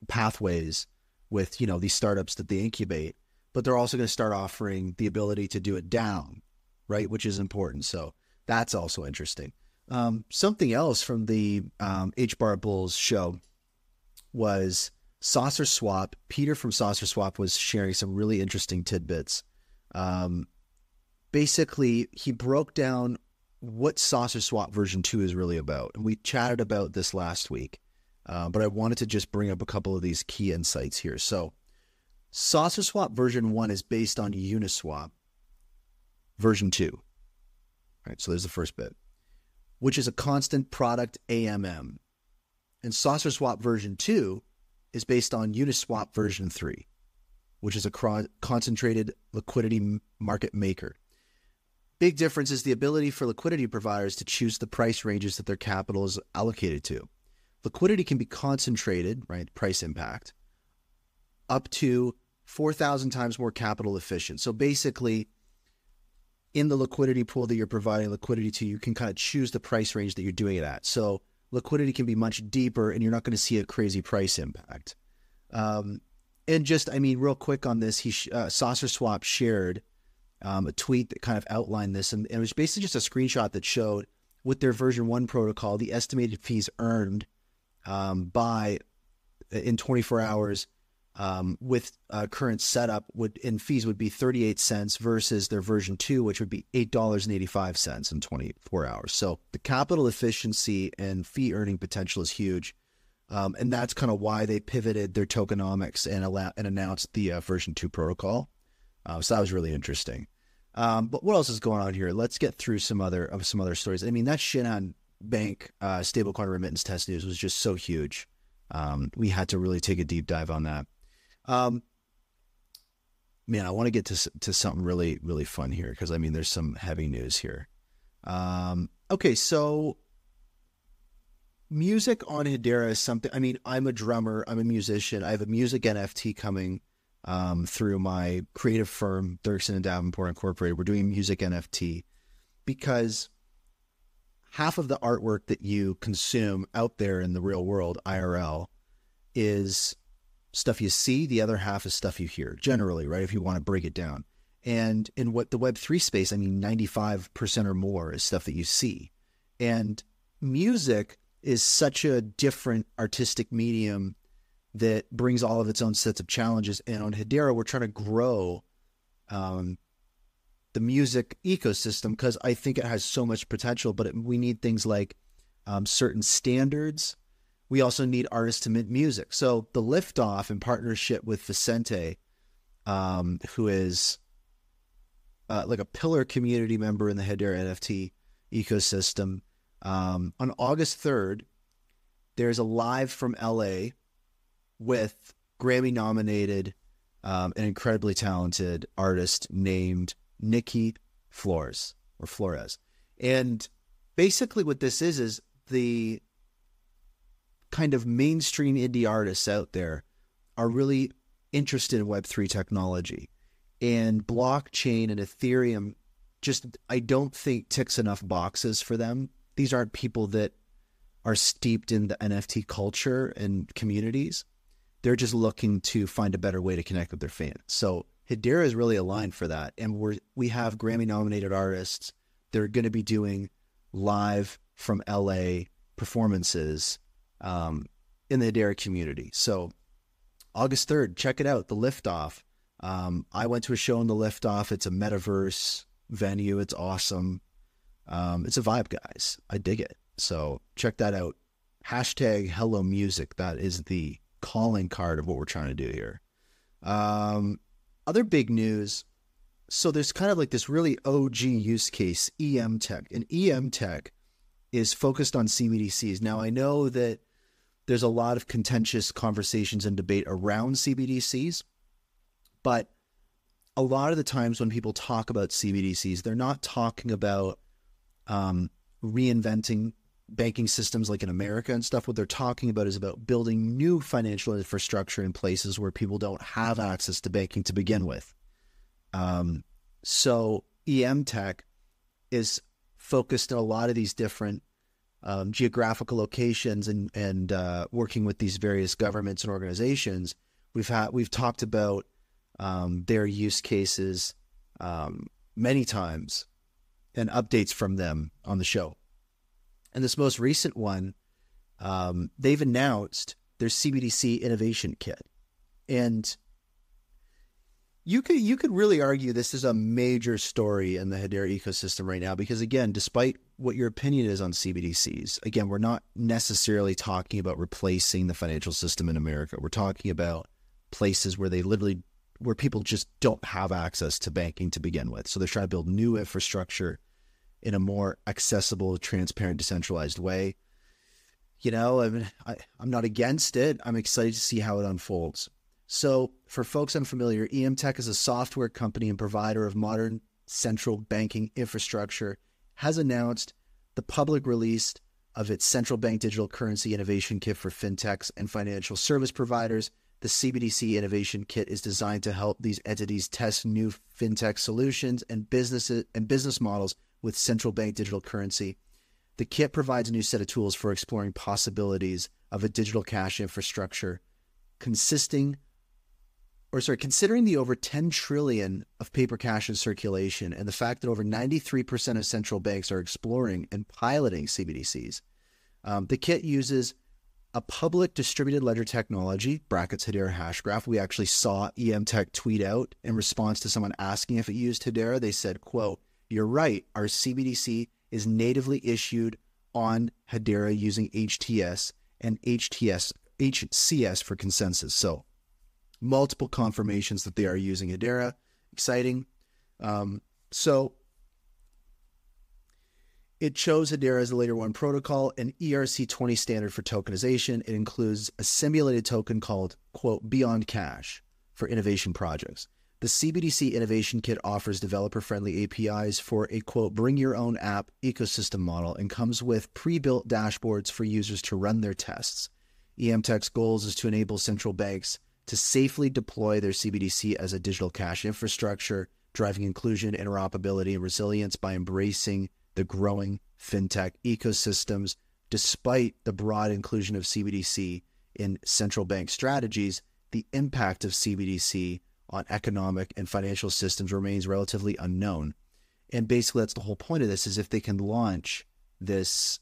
pathways with, you know, these startups that they incubate, but they're also going to start offering the ability to do it down, right? Which is important. So that's also interesting. Um, something else from the um, H B A R Bulls show was SaucerSwap. Peter from SaucerSwap was sharing some really interesting tidbits. Um, basically, he broke down what SaucerSwap version two is really about. And we chatted about this last week. Uh, but I wanted to just bring up a couple of these key insights here. So SaucerSwap version one is based on Uniswap version two. All right, so there's the first bit, which is a constant product A M M. And SaucerSwap version two is based on Uniswap version three, which is a cro- concentrated liquidity market maker. Big difference is the ability for liquidity providers to choose the price ranges that their capital is allocated to. Liquidity can be concentrated, right, price impact, up to four thousand times more capital efficient. So basically, in the liquidity pool that you're providing liquidity to, you can kind of choose the price range that you're doing it at. So liquidity can be much deeper, and you're not going to see a crazy price impact. Um, and just, I mean, real quick on this, he uh, SaucerSwap shared um, a tweet that kind of outlined this, and, and it was basically just a screenshot that showed with their version one protocol, the estimated fees earned um, by in twenty-four hours um, with uh, current setup would in fees would be thirty-eight cents versus their version two, which would be eight dollars and eighty-five cents in twenty-four hours. So the capital efficiency and fee earning potential is huge. Um, and that's kind of why they pivoted their tokenomics and allow, and announced the uh, version two protocol. Uh, so that was really interesting. Um, but what else is going on here? Let's get through some other of some other stories. I mean, that Shinhan Bank uh, stablecoin remittance test news was just so huge. Um, we had to really take a deep dive on that. Um, man, I want to get to to something really really fun here because I mean, there's some heavy news here. Um, okay, so. Music on Hedera is something, I mean, I'm a drummer, I'm a musician, I have a music N F T coming um, through my creative firm, Dirksen and Davenport Incorporated. We're doing music N F T because half of the artwork that you consume out there in the real world, I R L, is stuff you see, the other half is stuff you hear, generally, right, if you want to break it down. And in what the Web three space, I mean, ninety-five percent or more is stuff that you see. And music is such a different artistic medium that brings all of its own sets of challenges. And on Hedera, we're trying to grow um, the music ecosystem because I think it has so much potential, but it, we need things like um, certain standards. We also need artists to mint music. So the Liftoff in partnership with Vicente, um, who is uh, like a pillar community member in the Hedera N F T ecosystem, Um, on August third, there's a live from L A with Grammy-nominated um, and incredibly talented artist named Nikki Flores or Flores. And basically what this is, is the kind of mainstream indie artists out there are really interested in Web three technology, and blockchain and Ethereum just, I don't think ticks enough boxes for them. These aren't people that are steeped in the N F T culture and communities. They're just looking to find a better way to connect with their fans. So Hedera is really aligned for that. And we're, we have Grammy-nominated artists. They're going to be doing live from L A performances um, in the Hedera community. So August third, check it out, the Liftoff. Um, I went to a show in the Liftoff. It's a metaverse venue. It's awesome. Um, it's a vibe, guys. I dig it. So check that out. Hashtag Hello Music. That is the calling card of what we're trying to do here. Um, other big news. So there's kind of like this really O G use case, EMTech. And EMTech is focused on C B D Cs. Now, I know that there's a lot of contentious conversations and debate around C B D Cs, but a lot of the times when people talk about C B D Cs, they're not talking about Um, reinventing banking systems like in America and stuff. What they're talking about is about building new financial infrastructure in places where people don't have access to banking to begin with. Um, so EMTech is focused on a lot of these different um, geographical locations and, and uh, working with these various governments and organizations. We've had, we've talked about um, their use cases um, many times, and updates from them on the show. And this most recent one, um, they've announced their C B D C Innovation Kit. And you could, you could really argue this is a major story in the Hedera ecosystem right now because, again, despite what your opinion is on C B D Cs, again, we're not necessarily talking about replacing the financial system in America. We're talking about places where they literally where people just don't have access to banking to begin with. So they're trying to build new infrastructure in a more accessible, transparent, decentralized way. You know, I mean, I, I'm not against it. I'm excited to see how it unfolds. So for folks unfamiliar, EMTech is a software company and provider of modern central banking infrastructure, has announced the public release of its Central Bank Digital Currency Innovation Kit for fintechs and financial service providers. The C B D C Innovation Kit is designed to help these entities test new fintech solutions and businesses and business models with central bank digital currency. The kit provides a new set of tools for exploring possibilities of a digital cash infrastructure consisting or sorry, considering the over ten trillion of paper cash in circulation and the fact that over ninety-three percent of central banks are exploring and piloting C B D Cs. Um, the kit uses a public distributed ledger technology, brackets Hedera Hashgraph. We actually saw EMTech tweet out in response to someone asking if it used Hedera. They said, quote, "You're right, our C B D C is natively issued on Hedera using H T S and H T S, H C S for consensus." So multiple confirmations that they are using Hedera. Exciting. Um, so it chose Hedera as the layer one protocol and E R C twenty standard for tokenization. It includes a simulated token called, quote, "Beyond Cash" for innovation projects. The C B D C Innovation Kit offers developer-friendly A P Is for a, quote, "bring your own app" ecosystem model and comes with pre-built dashboards for users to run their tests. EMTech's goals is to enable central banks to safely deploy their C B D C as a digital cash infrastructure, driving inclusion, interoperability, and resilience by embracing the growing fintech ecosystems. Despite the broad inclusion of C B D C in central bank strategies, the impact of C B D C on economic and financial systems remains relatively unknown. And basically, that's the whole point of this, is if they can launch this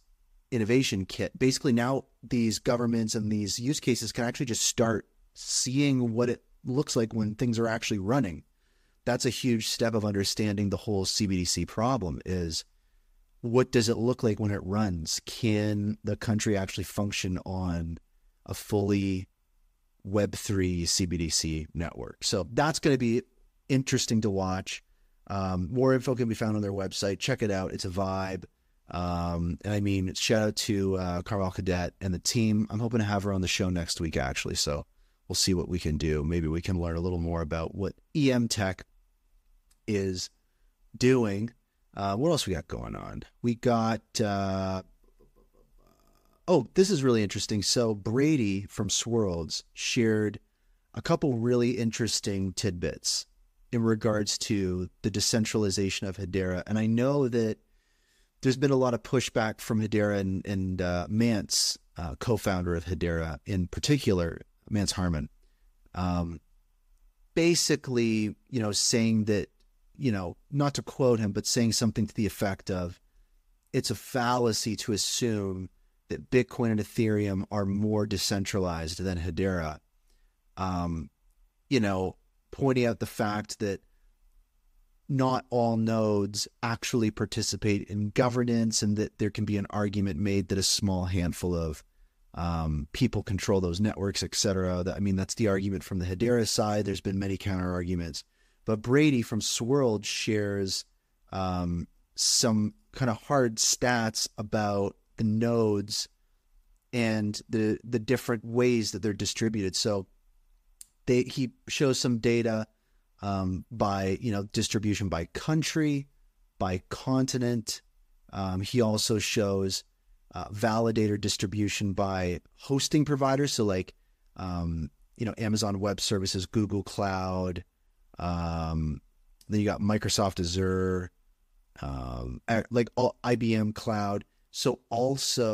innovation kit, basically now these governments and these use cases can actually just start seeing what it looks like when things are actually running. That's a huge step of understanding the whole C B D C problem is, what does it look like when it runs? Can the country actually function on a fully Web three C B D C network? So that's going to be interesting to watch. Um, more info can be found on their website. Check it out. It's a vibe. Um, and I mean, shout out to uh, Carmel Cadet and the team. I'm hoping to have her on the show next week, actually. So we'll see what we can do. Maybe we can learn a little more about what EMTech is doing. Uh, what else we got going on? We got, uh, oh, this is really interesting. So Brady from Swirls shared a couple really interesting tidbits in regards to the decentralization of Hedera. And I know that there's been a lot of pushback from Hedera and, and uh, Mance, uh, co-founder of Hedera in particular, Mance Harmon, um, basically, you know, saying that, you know, not to quote him, but saying something to the effect of, it's a fallacy to assume that Bitcoin and Ethereum are more decentralized than Hedera. Um, you know, pointing out the fact that not all nodes actually participate in governance and that there can be an argument made that a small handful of Um, people control those networks, et cetera. I mean, that's the argument from the Hedera side. There's been many counter arguments, but Brady from Swirled shares um, some kind of hard stats about the nodes and the the different ways that they're distributed. So they he shows some data um, by you know distribution by country, by continent. Um, he also shows Uh, validator distribution by hosting providers. So like, um, you know, Amazon Web Services, Google Cloud, um, then you got Microsoft Azure, um, like all I B M Cloud. So also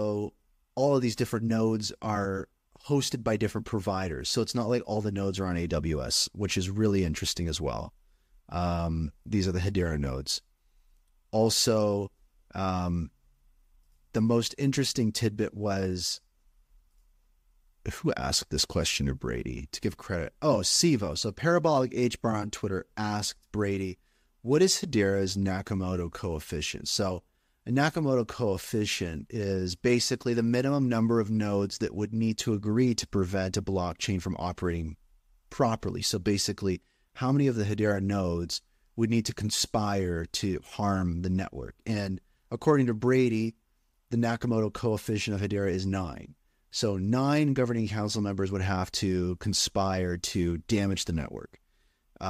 all of these different nodes are hosted by different providers. So it's not like all the nodes are on A W S, which is really interesting as well. Um, these are the Hedera nodes. Also, um, the most interesting tidbit was, who asked this question to Brady to give credit? Oh, Sivo. So Parabolic H B A R on Twitter asked Brady, what is Hedera's Nakamoto coefficient? So a Nakamoto coefficient is basically the minimum number of nodes that would need to agree to prevent a blockchain from operating properly. So basically, how many of the Hedera nodes would need to conspire to harm the network? And according to Brady, the Nakamoto coefficient of Hedera is nine. So nine governing council members would have to conspire to damage the network.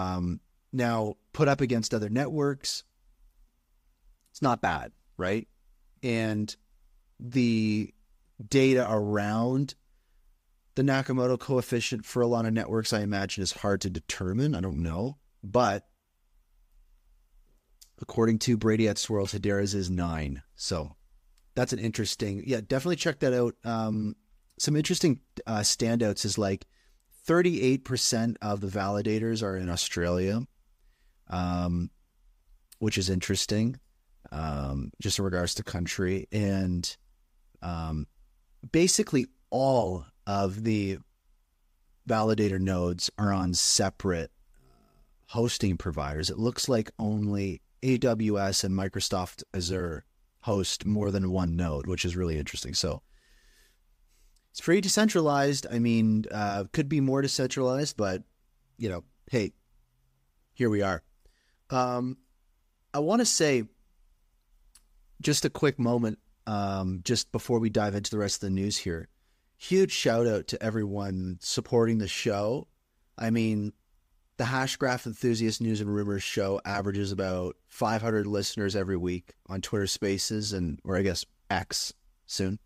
Um, now, put up against other networks, It's not bad, right? And the data around the Nakamoto coefficient for a lot of networks, I imagine, is hard to determine. I don't know. But according to Brady at Swirls, Hedera's is nine. So that's an interesting, yeah, definitely check that out. Um, some interesting uh, standouts is like thirty-eight percent of the validators are in Australia, um, which is interesting, um, just in regards to country. And um, basically all of the validator nodes are on separate hosting providers. It looks like only A W S and Microsoft Azure host more than one node, which is really interesting. So it's pretty decentralized. I mean, uh, could be more decentralized, but you know, hey, here we are. Um, I want to say just a quick moment, um, just before we dive into the rest of the news here. Huge shout out to everyone supporting the show. I mean, the Hashgraph Enthusiast News and Rumors show averages about five hundred listeners every week on Twitter Spaces and, or I guess X soon,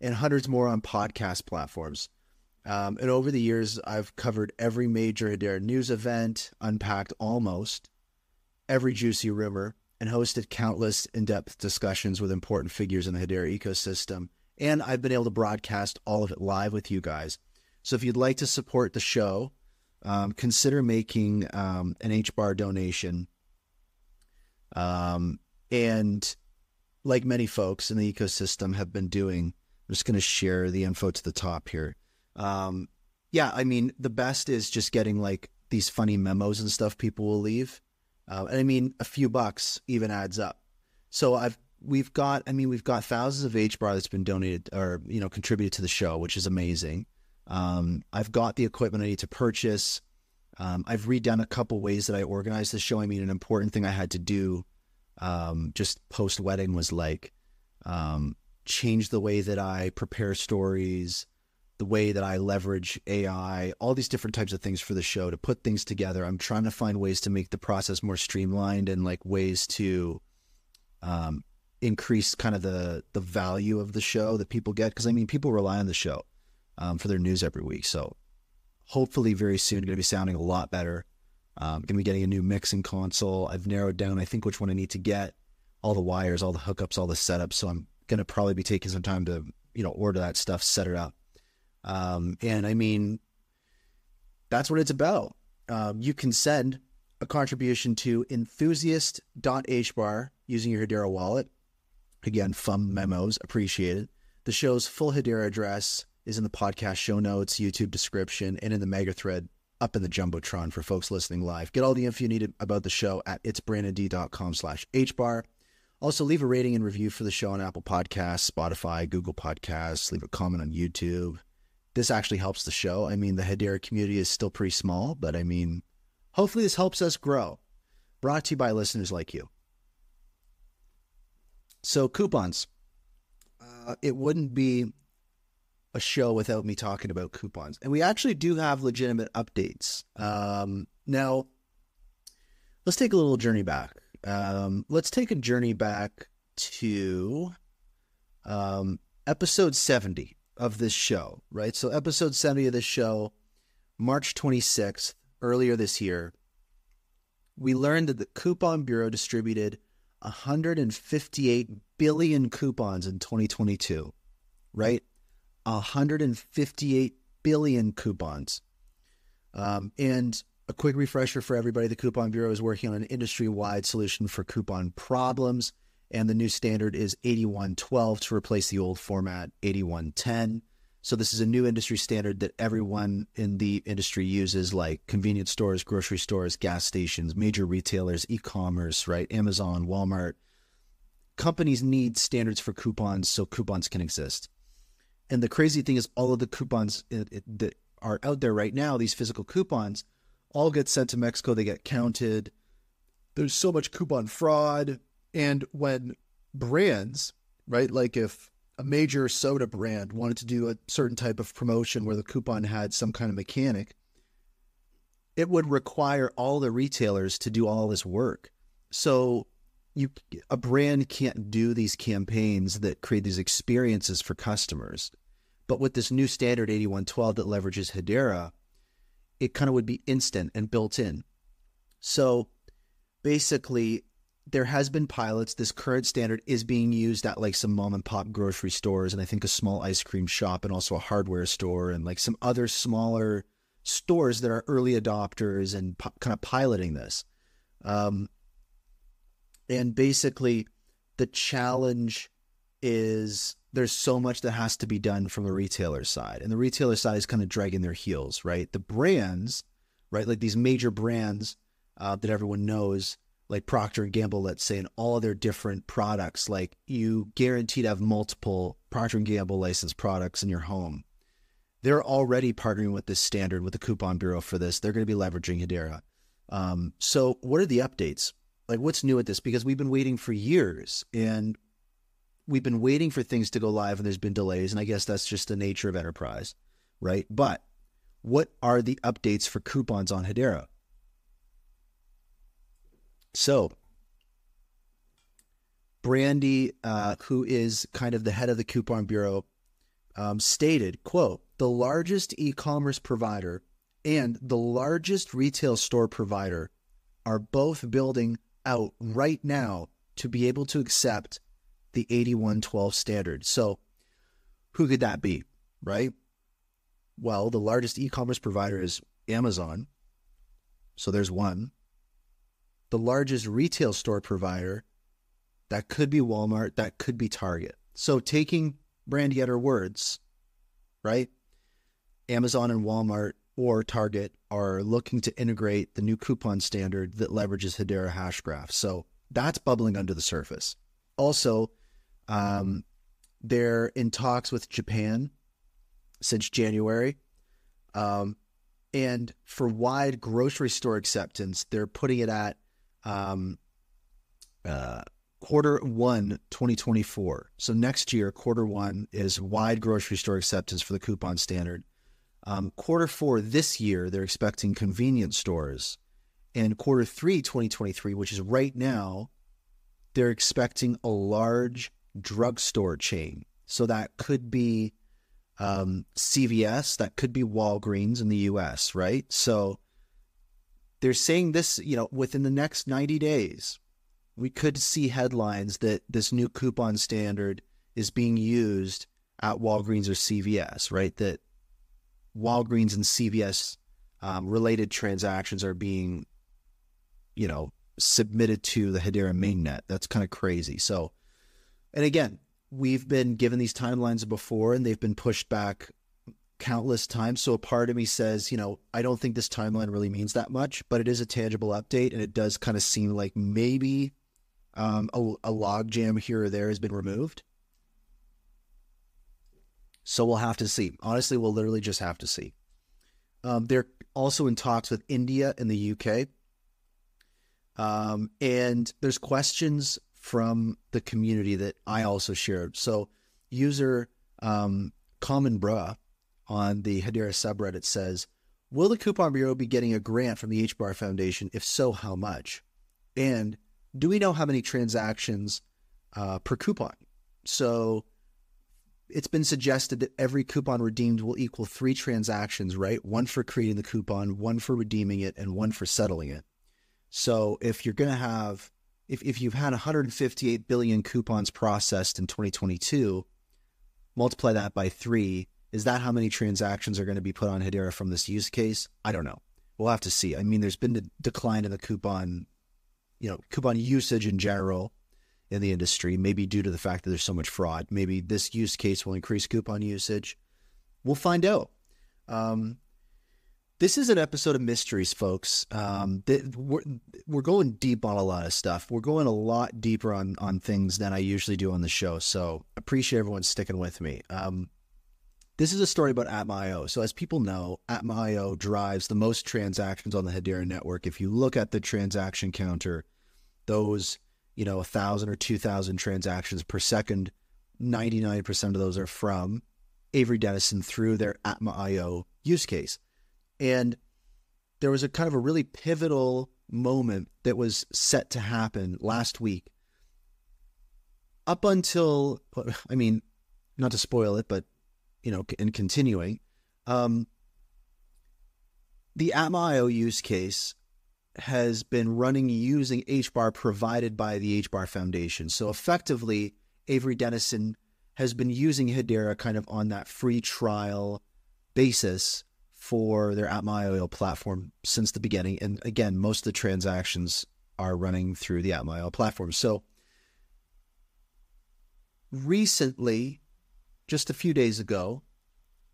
and hundreds more on podcast platforms. Um, and over the years, I've covered every major Hedera news event, unpacked almost every juicy rumor, and hosted countless in-depth discussions with important figures in the Hedera ecosystem. And I've been able to broadcast all of it live with you guys. So if you'd like to support the show, um, consider making um, an H B A R donation. Um, and like many folks in the ecosystem have been doing, I'm just going to share the info to the top here. Um, yeah, I mean, the best is just getting like these funny memos and stuff people will leave. Uh, and I mean, a few bucks even adds up. So I've We've got, I mean, we've got thousands of H B A R that's been donated or, you know, contributed to the show, which is amazing. Um, I've got the equipment I need to purchase. Um, I've redone a couple ways that I organize the show. I mean, an important thing I had to do um, just post-wedding was like um, change the way that I prepare stories, the way that I leverage A I, all these different types of things for the show to put things together. I'm trying to find ways to make the process more streamlined and like ways to um, increase kind of the the value of the show that people get, because I mean people rely on the show um, for their news every week. So hopefully very soon going to be sounding a lot better. Um, going to be getting a new mixing console. I've narrowed down I think which one I need to get, all the wires, all the hookups, all the setups. So I'm going to probably be taking some time to you know order that stuff, set it up. Um, and I mean that's what it's about. Um, you can send a contribution to enthusiast dot h bar using your Hedera wallet. Again, fun memos appreciated. The show's full Hedera address is in the podcast show notes, YouTube description, and in the mega thread up in the Jumbotron for folks listening live. Get all the info you need about the show at its brandon d dot com slash h bar. Also, leave a rating and review for the show on Apple Podcasts, Spotify, Google Podcasts. Leave a comment on YouTube. This actually helps the show. I mean, the Hedera community is still pretty small, but I mean, hopefully this helps us grow. Brought to you by listeners like you. So coupons, uh, it wouldn't be a show without me talking about coupons. And we actually do have legitimate updates. Um, now, let's take a little journey back. Um, let's take a journey back to um, episode seventy of this show, right? So episode seventy of this show, March twenty-sixth, earlier this year, we learned that the Coupon Bureau distributed one hundred fifty-eight billion coupons in twenty twenty-two, right? one hundred fifty-eight billion coupons. Um, and a quick refresher for everybody, the Coupon Bureau is working on an industry-wide solution for coupon problems, and the new standard is eighty-one twelve to replace the old format, eighty-one ten. So this is a new industry standard that everyone in the industry uses, like convenience stores, grocery stores, gas stations, major retailers, e-commerce, right? Amazon, Walmart. Companies need standards for coupons so coupons can exist. And the crazy thing is all of the coupons it, it, that are out there right now, these physical coupons, all get sent to Mexico. They get counted. There's so much coupon fraud. And when brands, right, like if a major soda brand wanted to do a certain type of promotion where the coupon had some kind of mechanic, it would require all the retailers to do all this work. So you a brand can't do these campaigns that create these experiences for customers. But with this new standard eighty-one twelve that leverages Hedera, it kind of would be instant and built in. So basically, there has been pilots. This current standard is being used at like some mom and pop grocery stores, and I think a small ice cream shop, and also a hardware store, and like some other smaller stores that are early adopters and kind of piloting this. Um, and basically, the challenge is there's so much that has to be done from the retailer side, and the retailer side is kind of dragging their heels, right? The brands, right, like these major brands uh, that everyone knows, like Procter and Gamble, let's say, and all their different products, like you guaranteed to have multiple Procter and Gamble licensed products in your home. They're already partnering with this standard, with the Coupon Bureau for this. They're going to be leveraging Hedera. Um, so what are the updates? Like, what's new at this? Because we've been waiting for years, and we've been waiting for things to go live, and there's been delays, and I guess that's just the nature of enterprise, right? But what are the updates for coupons on Hedera? So Brady, uh, who is kind of the head of the Coupon Bureau, um, stated, quote, "The largest e-commerce provider and the largest retail store provider are both building out right now to be able to accept the eighty-one twelve standard." So who could that be, right? Well, the largest e-commerce provider is Amazon. So there's one. The largest retail store provider, that could be Walmart, that could be Target. So taking Brandy at her words, right? Amazon and Walmart or Target are looking to integrate the new coupon standard that leverages Hedera Hashgraph. So that's bubbling under the surface. Also, um, they're in talks with Japan since January. Um, and for wide grocery store acceptance, they're putting it at Um, uh, quarter one, twenty twenty-four. So next year, quarter one is wide grocery store acceptance for the coupon standard. Um, quarter four this year, they're expecting convenience stores, and quarter three, twenty twenty-three, which is right now, they're expecting a large drugstore chain. So that could be um, C V S, that could be Walgreens in the U S, right? So they're saying this, you know, within the next ninety days, we could see headlines that this new coupon standard is being used at Walgreens or C V S, right? That Walgreens and C V S um, related transactions are being, you know, submitted to the Hedera mainnet. That's kind of crazy. So, and again, we've been given these timelines before, and they've been pushed back countless times. So a part of me says, you know, I don't think this timeline really means that much, but it is a tangible update, and it does kind of seem like maybe um, a, a logjam here or there has been removed. So we'll have to see. Honestly, we'll literally just have to see. Um, they're also in talks with India and the U K. Um, and there's questions from the community that I also shared. So user um, Common Bra on the Hedera subreddit says, "Will the Coupon Bureau be getting a grant from the H B A R Foundation? If so, how much? And do we know how many transactions uh, per coupon?" So it's been suggested that every coupon redeemed will equal three transactions, right? One for creating the coupon, one for redeeming it, and one for settling it. So if you're going to have, if, if you've had one hundred fifty-eight billion coupons processed in twenty twenty-two, multiply that by three. Is that how many transactions are going to be put on Hedera from this use case? I don't know. We'll have to see. I mean, there's been a decline in the coupon, you know, coupon usage in general in the industry, maybe due to the fact that there's so much fraud. Maybe this use case will increase coupon usage. We'll find out. Um, this is an episode of Mysteries, folks. Um, we're, we're going deep on a lot of stuff. We're going a lot deeper on, on things than I usually do on the show. So appreciate everyone sticking with me. Um, This is a story about Atma dot I O. So as people know, Atma dot I O drives the most transactions on the Hedera network. If you look at the transaction counter, those, you know, one thousand or two thousand transactions per second, ninety-nine percent of those are from Avery Dennison through their Atma dot I O use case. And there was a kind of a really pivotal moment that was set to happen last week up until, I mean, not to spoil it, but, you know, in continuing, um, the Atma dot i o use case has been running using H B A R provided by the H B A R Foundation. So effectively, Avery Dennison has been using Hedera kind of on that free trial basis for their Atma dot i o platform since the beginning. And again, most of the transactions are running through the Atma dot i o platform. So recently, just a few days ago,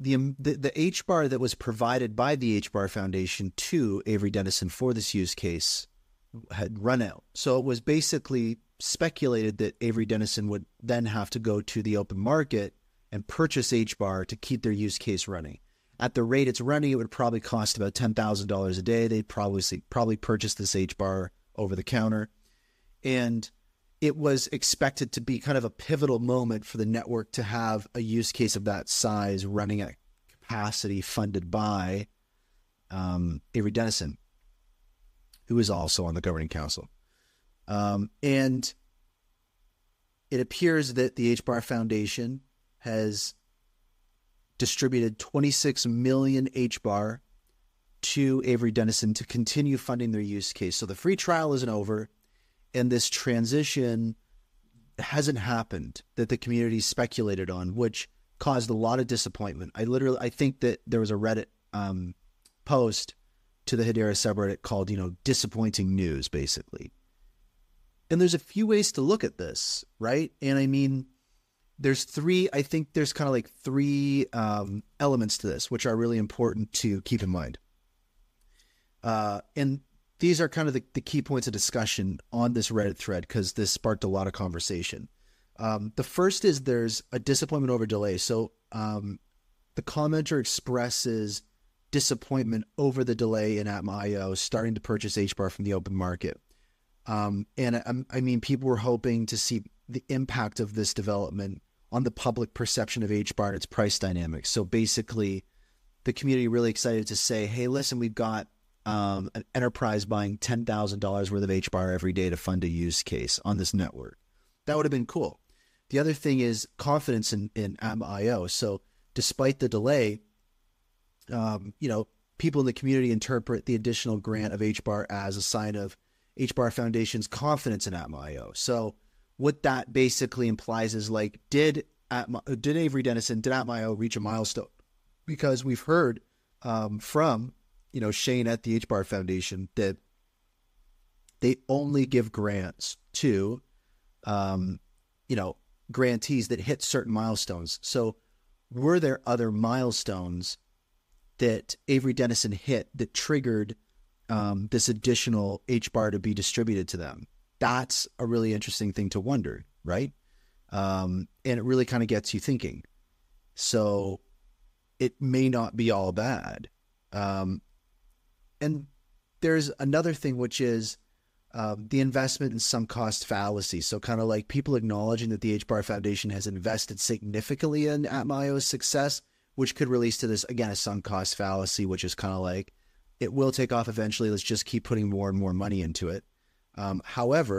the, the, the H B A R that was provided by the H B A R Foundation to Avery Dennison for this use case had run out. So it was basically speculated that Avery Dennison would then have to go to the open market and purchase H B A R to keep their use case running. At the rate it's running, it would probably cost about ten thousand dollars a day. They'd probably, probably purchase this H B A R over the counter. And it was expected to be kind of a pivotal moment for the network to have a use case of that size running at capacity funded by um, Avery Dennison, who is also on the governing council. Um, and it appears that the H B A R Foundation has distributed twenty-six million H B A R to Avery Dennison to continue funding their use case. So the free trial isn't over, and this transition hasn't happened that the community speculated on, which caused a lot of disappointment. I literally, I think that there was a Reddit um, post to the Hedera subreddit called, you know, disappointing news, basically. And there's a few ways to look at this, right? And I mean, there's three, I think there's kind of like three um, elements to this, which are really important to keep in mind. Uh, and these are kind of the, the key points of discussion on this Reddit thread, because this sparked a lot of conversation. Um, the first is there's a disappointment over delay. So um, the commenter expresses disappointment over the delay in Atma dot i o starting to purchase H B A R from the open market. Um, and I, I mean, people were hoping to see the impact of this development on the public perception of H B A R and its price dynamics. So basically, the community really excited to say, hey, listen, we've got um, an enterprise buying ten thousand dollars worth of H B A R every day to fund a use case on this network. That would have been cool. The other thing is confidence in, in Atma dot i o. So despite the delay, um, you know, people in the community interpret the additional grant of H B A R as a sign of H B A R Foundation's confidence in Atma dot i o. So what that basically implies is, like, did Atma, did Avery Dennison, did Atma dot i o reach a milestone? Because we've heard um, from, you know, Shane at the H B A R Foundation that they only give grants to, um, you know, grantees that hit certain milestones. So were there other milestones that Avery Dennison hit that triggered Um, this additional H B A R to be distributed to them? That's a really interesting thing to wonder, right? Um, and it really kind of gets you thinking. So it may not be all bad. Um, and there's another thing, which is uh, the investment in some cost fallacy. So kind of like people acknowledging that the H B A R Foundation has invested significantly in Atma dot i o's success, which could release to this, again, a sunk cost fallacy, which is kind of like, it will take off eventually. Let's just keep putting more and more money into it. Um, however,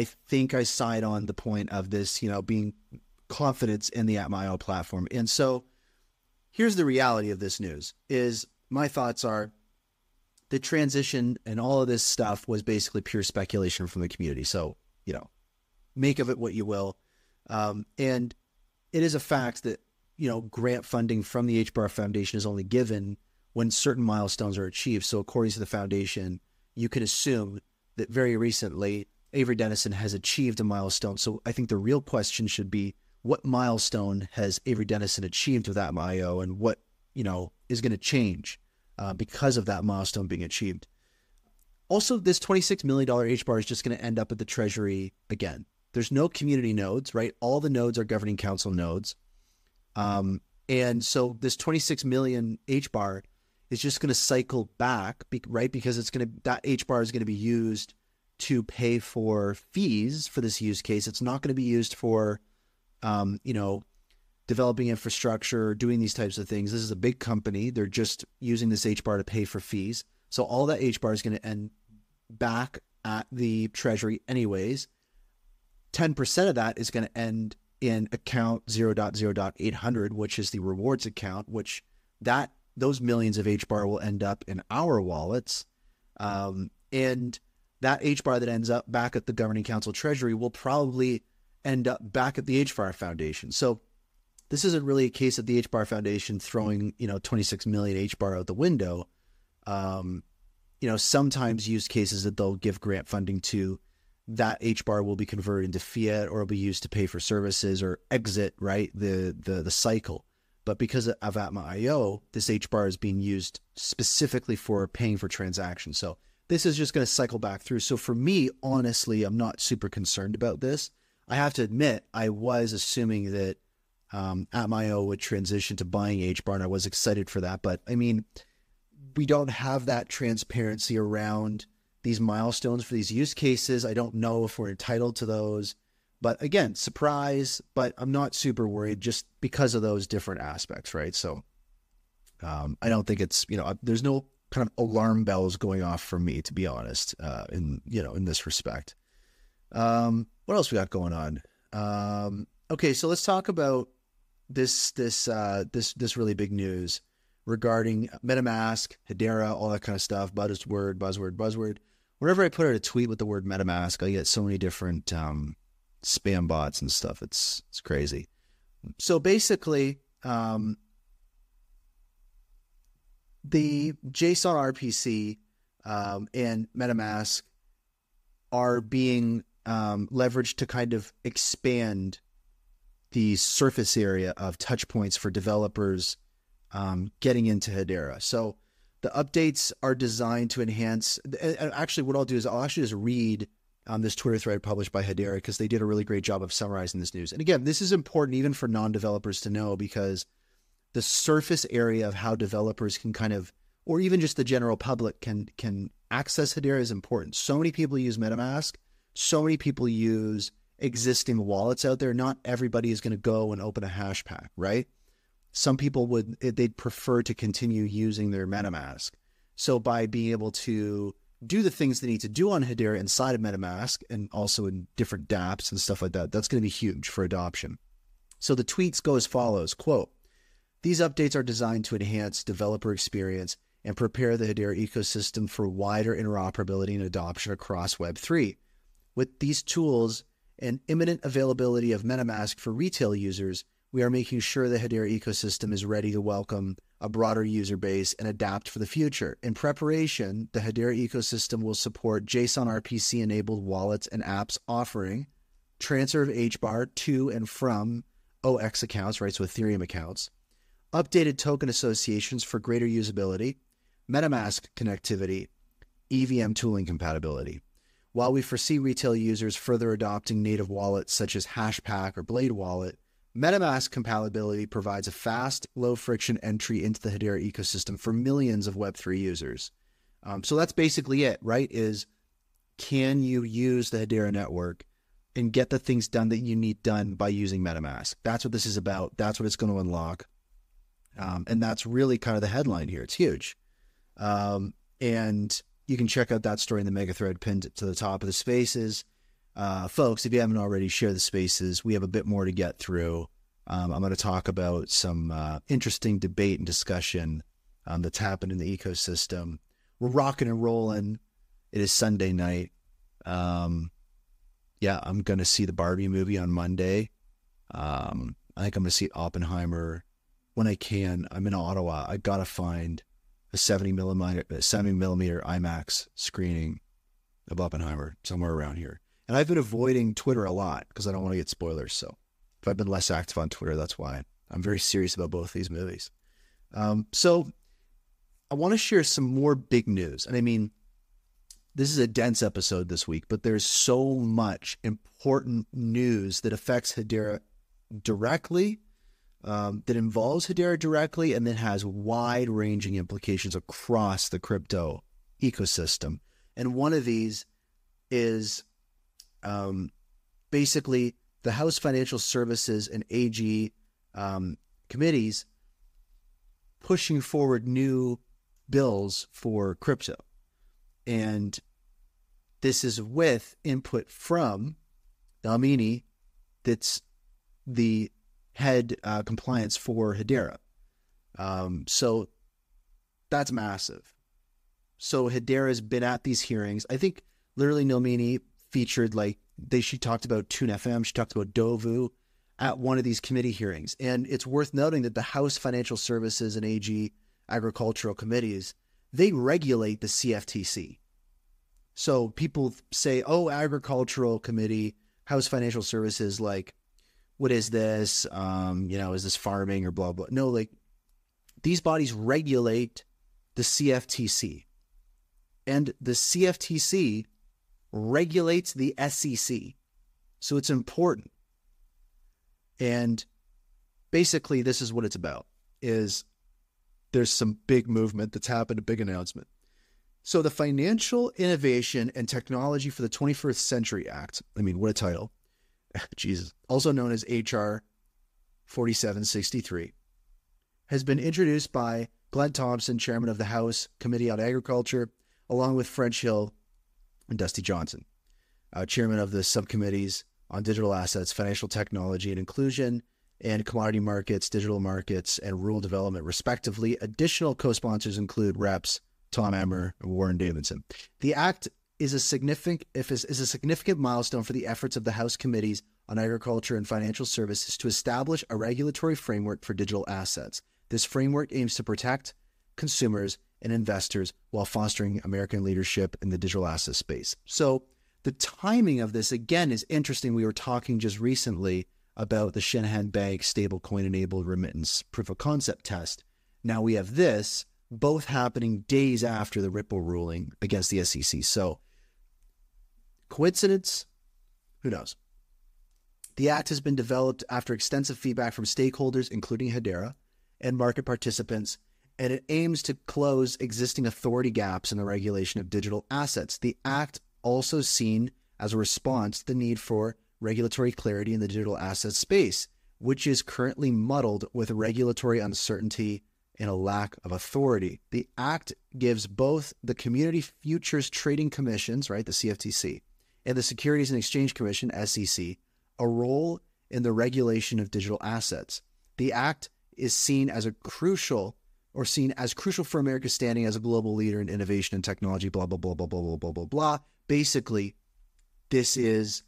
I think I side on the point of this, you know, being confidence in the Atma dot i o platform. And so here's the reality of this news is my thoughts are the transition and all of this stuff was basically pure speculation from the community. So, you know, make of it what you will. Um, and it is a fact that, you know, grant funding from the H B A R Foundation is only given when certain milestones are achieved. So according to the foundation, you can assume that very recently, Avery Dennison has achieved a milestone. So I think the real question should be, what milestone has Avery Dennison achieved with Atma dot i o, and what, you know, is going to change uh, because of that milestone being achieved? Also, this twenty-six million dollar H B A R is just going to end up at the treasury again. There's no community nodes, right? All the nodes are governing council nodes. Um, and so this twenty-six million H B A R, it's just going to cycle back, right? Because it's going to, that H B A R is going to be used to pay for fees for this use case. It's not going to be used for, um, you know, developing infrastructure, doing these types of things. This is a big company. They're just using this H B A R to pay for fees. So all that H B A R is going to end back at the treasury anyways. ten percent of that is going to end in account zero dot zero dot eight hundred, which is the rewards account, which that those millions of H B A R will end up in our wallets. Um, and that H B A R that ends up back at the Governing Council Treasury will probably end up back at the H B A R Foundation. So this isn't really a case of the H B A R Foundation throwing, you know, twenty-six million H B A R out the window. Um, you know, sometimes use cases that they'll give grant funding to, that H B A R will be converted into fiat or will be used to pay for services or exit, right, the the, the cycle. But because of Atma dot I O, this H B A R is being used specifically for paying for transactions. So this is just going to cycle back through. So for me, honestly, I'm not super concerned about this. I have to admit, I was assuming that um, Atma dot I O would transition to buying H B A R, and I was excited for that. But, I mean, we don't have that transparency around these milestones for these use cases. I don't know if we're entitled to those. But again, surprise, but I'm not super worried just because of those different aspects, right? So um, I don't think it's, you know, there's no kind of alarm bells going off for me, to be honest, uh, in, you know, in this respect. Um, what else we got going on? Um, okay, so let's talk about this, this, uh, this, this really big news regarding MetaMask, Hedera, all that kind of stuff, buzzword, buzzword, buzzword. Whenever I put out a tweet with the word MetaMask, I get so many different... Um, spam bots and stuff. It's it's crazy. So basically, um, the JSON R P C um, and MetaMask are being um, leveraged to kind of expand the surface area of touch points for developers um, getting into Hedera. So the updates are designed to enhance, and actually what I'll do is I'll actually just read on this Twitter thread published by Hedera, because they did a really great job of summarizing this news. And again, this is important even for non-developers to know, because the surface area of how developers can kind of, or even just the general public can can access Hedera is important. So many people use MetaMask. So many people use existing wallets out there. Not everybody is going to go and open a hash pack, right? Some people would, they'd prefer to continue using their MetaMask. So by being able to do the things they need to do on Hedera inside of MetaMask and also in different dApps and stuff like that, that's going to be huge for adoption. So the tweets go as follows, quote, "These updates are designed to enhance developer experience and prepare the Hedera ecosystem for wider interoperability and adoption across Web three. With these tools and imminent availability of MetaMask for retail users, we are making sure the Hedera ecosystem is ready to welcome a broader user base and adapt for the future. In preparation, the Hedera ecosystem will support JSON R P C-enabled wallets and apps offering transfer of H B A R to and from O X accounts," right, so Ethereum accounts, "updated token associations for greater usability, MetaMask connectivity, E V M tooling compatibility. While we foresee retail users further adopting native wallets such as Hashpack or Blade Wallet, MetaMask compatibility provides a fast, low-friction entry into the Hedera ecosystem for millions of Web three users." Um, so that's basically it, right, is can you use the Hedera network and get the things done that you need done by using MetaMask? That's what this is about. That's what it's going to unlock. Um, and that's really kind of the headline here. It's huge. Um, and you can check out that story in the Megathread pinned to the top of the spaces. Uh, folks, if you haven't already, share the spaces. We have a bit more to get through. Um, I'm going to talk about some uh, interesting debate and discussion um, that's happened in the ecosystem. We're rocking and rolling. It is Sunday night. Um, yeah, I'm going to see the Barbie movie on Monday. Um, I think I'm going to see Oppenheimer when I can. I'm in Ottawa. I got to find a seventy millimeter IMAX screening of Oppenheimer somewhere around here. And I've been avoiding Twitter a lot because I don't want to get spoilers. So if I've been less active on Twitter, that's why. I'm very serious about both these movies. Um, so I want to share some more big news. And I mean, this is a dense episode this week, but there's so much important news that affects Hedera directly, um, that involves Hedera directly, and then has wide-ranging implications across the crypto ecosystem. And one of these is... Um, basically, the House Financial Services and A G um, committees pushing forward new bills for crypto. And this is with input from Dalmini, that's the head uh, compliance for Hedera. Um, so that's massive. So Hedera's been at these hearings. I think literally Nomini featured, like, they, she talked about Tune F M, she talked about Dovu at one of these committee hearings. And it's worth noting that the House Financial Services and A G Agricultural Committees, they regulate the C F T C. So people say, oh, Agricultural Committee, House Financial Services, like, what is this? Um, you know, is this farming or blah, blah? No, like, these bodies regulate the C F T C. And the C F T C regulates the S E C. So it's important. And basically, this is what it's about, is there's some big movement that's happened, a big announcement. So the Financial Innovation and Technology for the twenty-first Century Act, I mean, what a title, Jesus, also known as H R forty-seven sixty-three, has been introduced by Glenn Thompson, chairman of the House Committee on Agriculture, along with French Hill and Dusty Johnson, uh, chairman of the subcommittees on digital assets, financial technology and inclusion, and commodity markets, digital markets, and rural development, respectively. Additional co-sponsors include Reps Tom Emmer and Warren Davidson. The act is a significant if is, is a significant milestone for the efforts of the House Committees on Agriculture and Financial Services to establish a regulatory framework for digital assets. This framework aims to protect consumers and investors while fostering American leadership in the digital asset space. So the timing of this, again, is interesting. We were talking just recently about the Shinhan Bank stablecoin-enabled remittance proof-of-concept test. Now we have this, both happening days after the Ripple ruling against the S E C. So coincidence? Who knows? The act has been developed after extensive feedback from stakeholders, including Hedera, and market participants, and it aims to close existing authority gaps in the regulation of digital assets. The act also seen as a response to the need for regulatory clarity in the digital asset space, which is currently muddled with regulatory uncertainty and a lack of authority. The act gives both the Community Futures Trading Commissions, right, the C F T C, and the Securities and Exchange Commission, S E C, a role in the regulation of digital assets. The act is seen as a crucial or seen as crucial for America's standing as a global leader in innovation and technology, blah, blah, blah, blah, blah, blah, blah, blah, blah. Basically, this is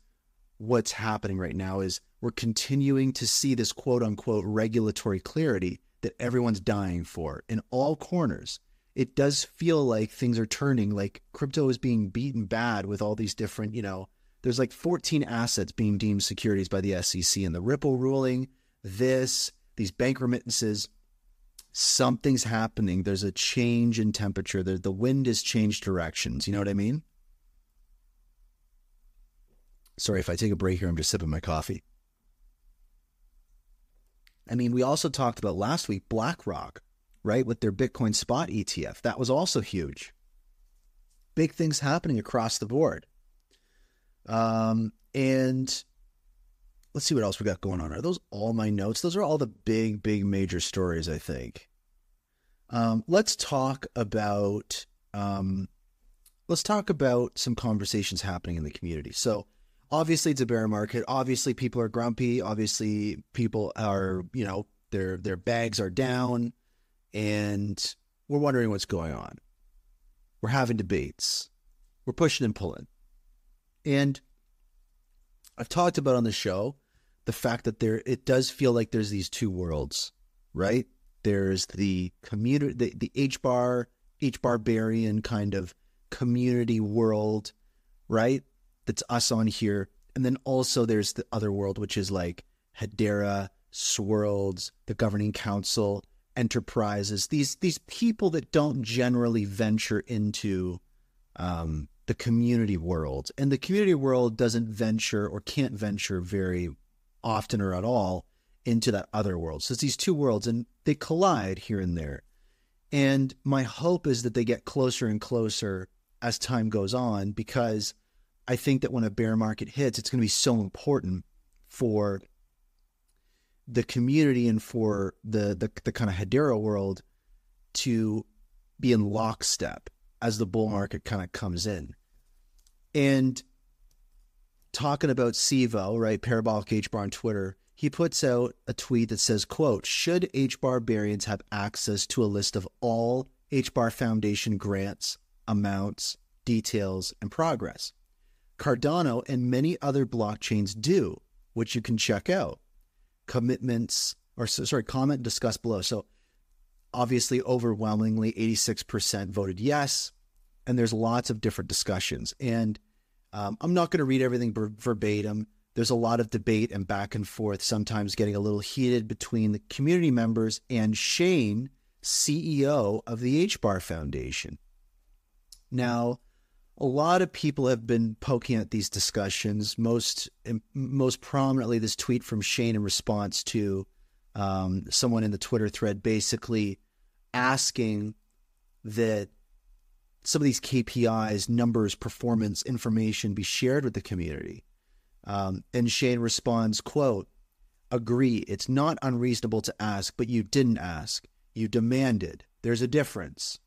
what's happening right now, is we're continuing to see this quote unquote regulatory clarity that everyone's dying for in all corners. It does feel like things are turning, like crypto is being beaten bad with all these different, you know, there's like fourteen assets being deemed securities by the S E C in the Ripple ruling, this, these bank remittances. Something's happening. There's a change in temperature. The, the wind has changed directions. You know what I mean? Sorry, if I take a break here, I'm just sipping my coffee. I mean, we also talked about last week, BlackRock, right, with their Bitcoin spot E T F. That was also huge. Big things happening across the board. Um, and... Let's see what else we got going on. Are those all my notes? Those are all the big, big major stories, I think. Um, let's talk about um, let's talk about some conversations happening in the community. So obviously it's a bear market. Obviously people are grumpy. Obviously people are, you know, their their bags are down, and we're wondering what's going on. We're having debates. We're pushing and pulling. And I've talked about on the show the fact that there, it does feel like there's these two worlds, right? There's the community, the, the H B A R, H B A R-barian kind of community world, right? That's us on here. And then also there's the other world, which is like Hedera, Swirls, the Governing Council, enterprises, these, these people that don't generally venture into, um, the community world. And the community world doesn't venture or can't venture very often or at all into that other world. So it's these two worlds, and they collide here and there. And my hope is that they get closer and closer as time goes on, because I think that when a bear market hits, it's going to be so important for the community and for the, the, the kind of Hedera world to be in lockstep as the bull market kind of comes in. And talking about S I V O, right, Parabolic H B A R on Twitter, he puts out a tweet that says, quote, should HBARbarians have access to a list of all H B A R Foundation grants, amounts, details, and progress? Cardano and many other blockchains do, which you can check out. Commitments, or sorry, comment, discuss below. So obviously, overwhelmingly, eighty-six percent voted yes, and there's lots of different discussions. And Um, I'm not going to read everything ver verbatim. There's a lot of debate and back and forth, sometimes getting a little heated between the community members and Shane, C E O of the H B A R Foundation. Now, a lot of people have been poking at these discussions, most, most prominently this tweet from Shane in response to um, someone in the Twitter thread basically asking that some of these K P Is, numbers, performance, information be shared with the community. Um, and Shane responds, quote, agree, it's not unreasonable to ask, but you didn't ask. You demanded. There's a difference.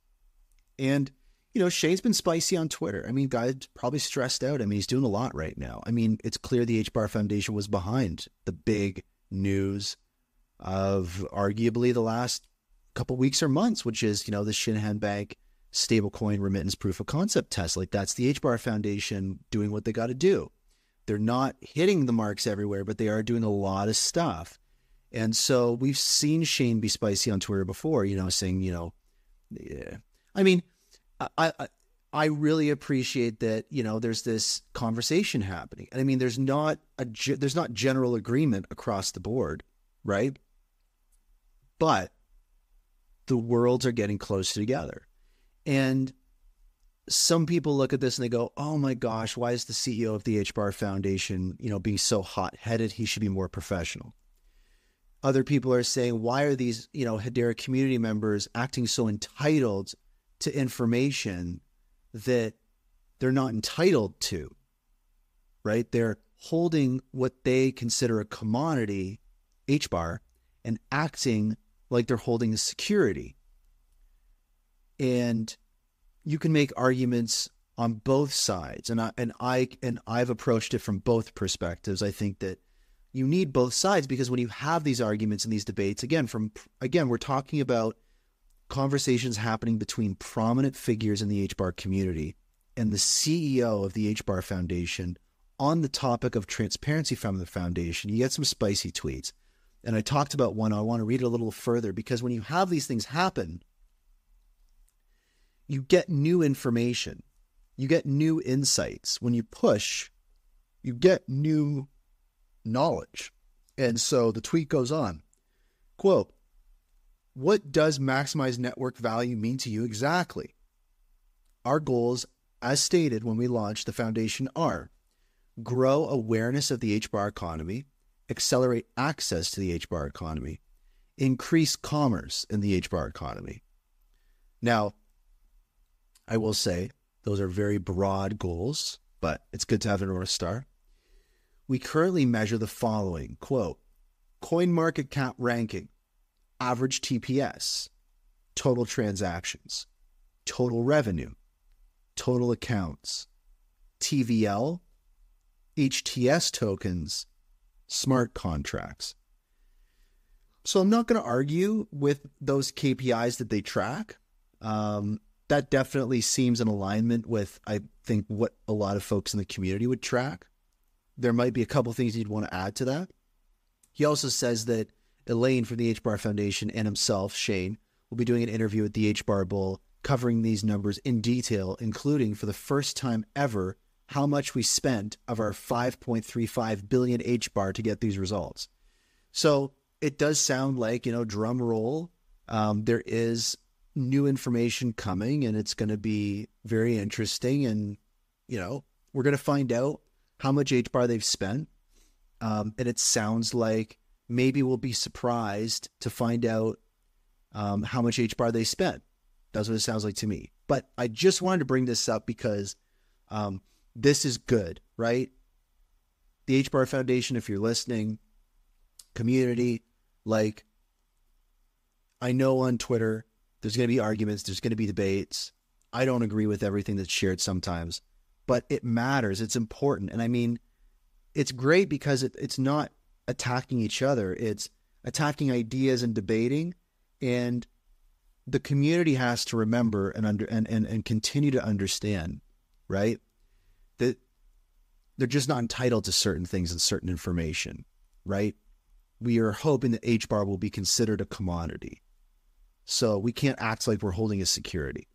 And, you know, Shane's been spicy on Twitter. I mean, guy's probably stressed out. I mean, he's doing a lot right now. I mean, it's clear the H B A R Foundation was behind the big news of arguably the last couple weeks or months, which is, you know, the Shinhan Bank stablecoin remittance proof of concept test. Like, that's the H B A R Foundation doing what they got to do. They're not hitting the marks everywhere, but they are doing a lot of stuff. And so we've seen Shane be spicy on Twitter before, you know, saying, you know, yeah. I mean, I, I, I really appreciate that, you know, there's this conversation happening. And I mean, there's not a, there's not general agreement across the board, right? But the worlds are getting closer together. And some people look at this and they go, oh my gosh, why is the C E O of the H B A R Foundation, you know, being so hot-headed? He should be more professional. Other people are saying, why are these, you know, Hedera community members acting so entitled to information that they're not entitled to, right? They're holding what they consider a commodity, H B A R, and acting like they're holding a security. And you can make arguments on both sides, and I and I and I've approached it from both perspectives. I think that you need both sides, because when you have these arguments and these debates, again, from again, we're talking about conversations happening between prominent figures in the H B A R community and the C E O of the H B A R Foundation on the topic of transparency from the foundation. You get some spicy tweets, and I talked about one. I want to read it a little further, because when you have these things happen, you get new information, you get new insights. When you push, you get new knowledge. And so the tweet goes on, quote, what does maximize network value mean to you exactly? Our goals, as stated when we launched the foundation, are grow awareness of the H B A R economy, accelerate access to the H B A R economy, increase commerce in the H B A R economy. Now, I will say those are very broad goals, but it's good to have an North Star. We currently measure the following, quote, coin market cap ranking, average T P S, total transactions, total revenue, total accounts, T V L, H T S tokens, smart contracts. So I'm not going to argue with those K P Is that they track. Um, That definitely seems in alignment with, I think, what a lot of folks in the community would track. There might be a couple of things you'd want to add to that. He also says that Elaine from the H B A R Foundation and himself, Shane, will be doing an interview with the H B A R Bull covering these numbers in detail, including for the first time ever how much we spent of our five point three five billion H B A R to get these results. So it does sound like, you know, drum roll, um, there is new information coming, and it's going to be very interesting. And, you know, we're going to find out how much H B A R they've spent. Um, and it sounds like maybe we'll be surprised to find out um, how much H B A R they spent. That's what it sounds like to me. But I just wanted to bring this up because um, this is good, right? The H B A R Foundation, if you're listening, community, like, I know on Twitter, there's going to be arguments. There's going to be debates. I don't agree with everything that's shared sometimes, but it matters. It's important. And I mean, it's great because it, it's not attacking each other. It's attacking ideas and debating. And the community has to remember and under and, and, and continue to understand, right, that they're just not entitled to certain things and certain information, right? We are hoping that H B A R will be considered a commodity. So we can't act like we're holding a security.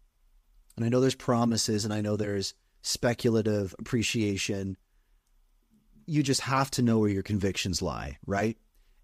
And I know there's promises, and I know there's speculative appreciation. You just have to know where your convictions lie, right?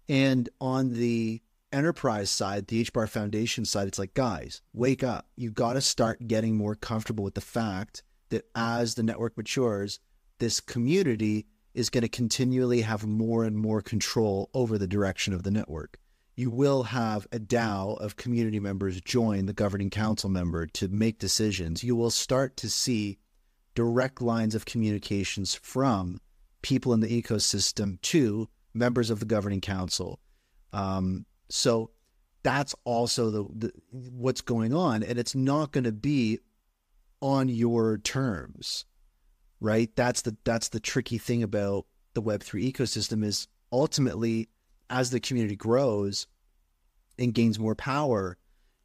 And on the enterprise side, the H B A R Foundation side, it's like, guys, wake up. You've got to start getting more comfortable with the fact that as the network matures, this community is going to continually have more and more control over the direction of the network. You will have a DAO of community members join the governing council member to make decisions. You will start to see direct lines of communications from people in the ecosystem to members of the governing council. Um, so that's also the, the what's going on, and it's not going to be on your terms, right? That's the that's the tricky thing about the Web three ecosystem is ultimately, as the community grows and gains more power,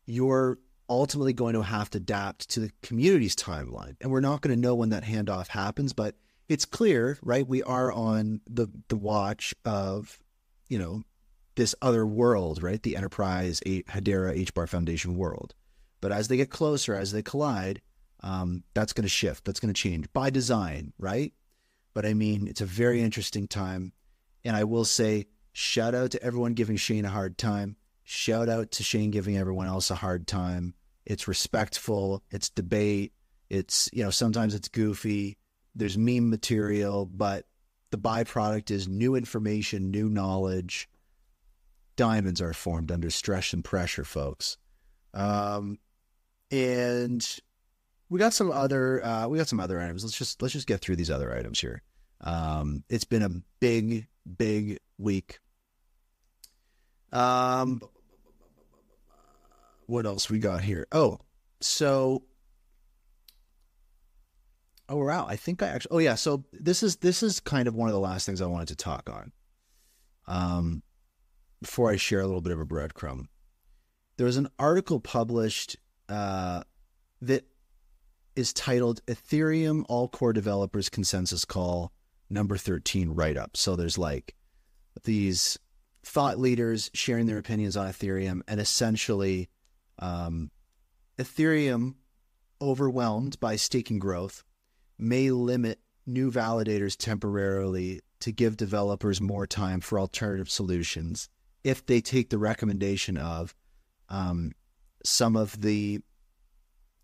you're ultimately going to have to adapt to the community's timeline. And we're not going to know when that handoff happens, but it's clear, right? We are on the the watch of, you know, this other world, right? The enterprise Hedera H B A R Foundation world. But as they get closer, as they collide, um, that's going to shift. That's going to change by design, right? But I mean, it's a very interesting time. And I will say, shout out to everyone giving Shane a hard time. Shout out to Shane giving everyone else a hard time. It's respectful. It's debate. It's, you know, sometimes it's goofy. There's meme material, but the byproduct is new information, new knowledge. Diamonds are formed under stress and pressure, folks. Um, and we got some other uh, we got some other items. Let's just let's just get through these other items here. Um, it's been a big, big week. Um, what else we got here? Oh, so. Oh, wow. I think I actually, oh yeah. So this is, this is kind of one of the last things I wanted to talk on. Um, before I share a little bit of a breadcrumb, there was an article published, uh, that is titled Ethereum All Core Developers Consensus Call number thirteen write-up. So there's like these thought leaders sharing their opinions on Ethereum, and essentially, um, Ethereum overwhelmed by staking growth may limit new validators temporarily to give developers more time for alternative solutions if they take the recommendation of um, some of the,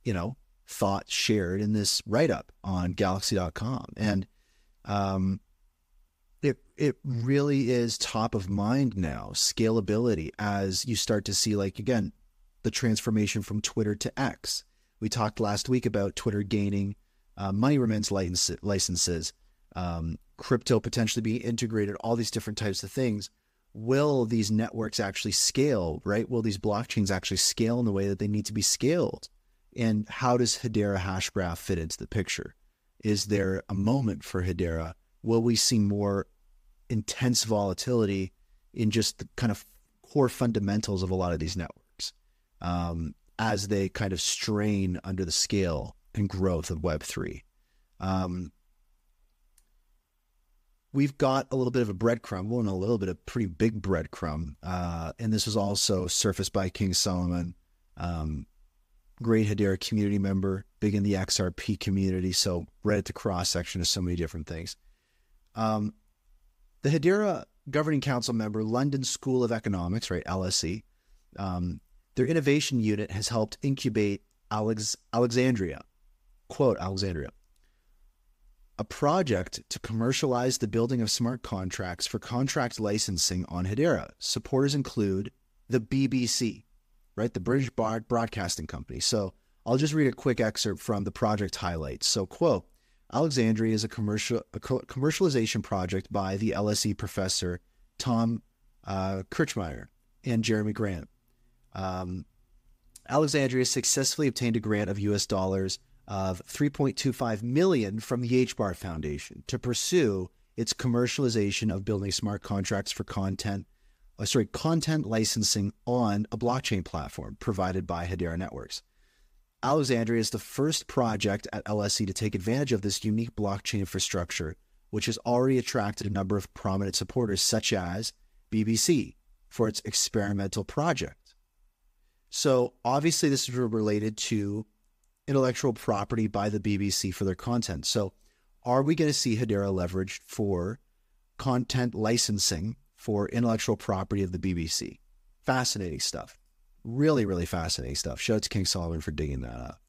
you know, thoughts shared in this write-up on Galaxy dot com. And um, it, it really is top of mind now, scalability, as you start to see, like, again, the transformation from Twitter to X. We talked last week about Twitter gaining Uh, money remittance licenses, um, crypto potentially being integrated, all these different types of things. Will these networks actually scale, right? Will these blockchains actually scale in the way that they need to be scaled? And how does Hedera Hashgraph fit into the picture? Is there a moment for Hedera? Will we see more intense volatility in just the kind of core fundamentals of a lot of these networks um, as they kind of strain under the scale and growth of Web three. Um, we've got a little bit of a breadcrumb, well, and a little bit of pretty big breadcrumb. Uh, and this was also surfaced by King Solomon, um, great Hedera community member, big in the X R P community. So right at the cross section of so many different things. Um, the Hedera governing council member, London School of Economics, right? L S E, um, their innovation unit has helped incubate Alex Alexandria, quote, Alexandria, a project to commercialize the building of smart contracts for contract licensing on Hedera. Supporters include the B B C, right? The British Broadcasting Company. So I'll just read a quick excerpt from the project highlights. So, quote, Alexandria is a commercial a commercialization project by the L S E professor Tom uh, Kirchmeier and Jeremy Grant. Um, Alexandria successfully obtained a grant of U S dollars of three point two five million dollars from the H B A R Foundation to pursue its commercialization of building smart contracts for content, uh, sorry, content licensing on a blockchain platform provided by Hedera Networks. Alexandria is the first project at L S E to take advantage of this unique blockchain infrastructure, which has already attracted a number of prominent supporters, such as B B C, for its experimental project. So obviously this is related to intellectual property by the B B C for their content. So are we going to see Hedera leveraged for content licensing for intellectual property of the B B C? Fascinating stuff. Really, really fascinating stuff. Shout out to King Solomon for digging that up.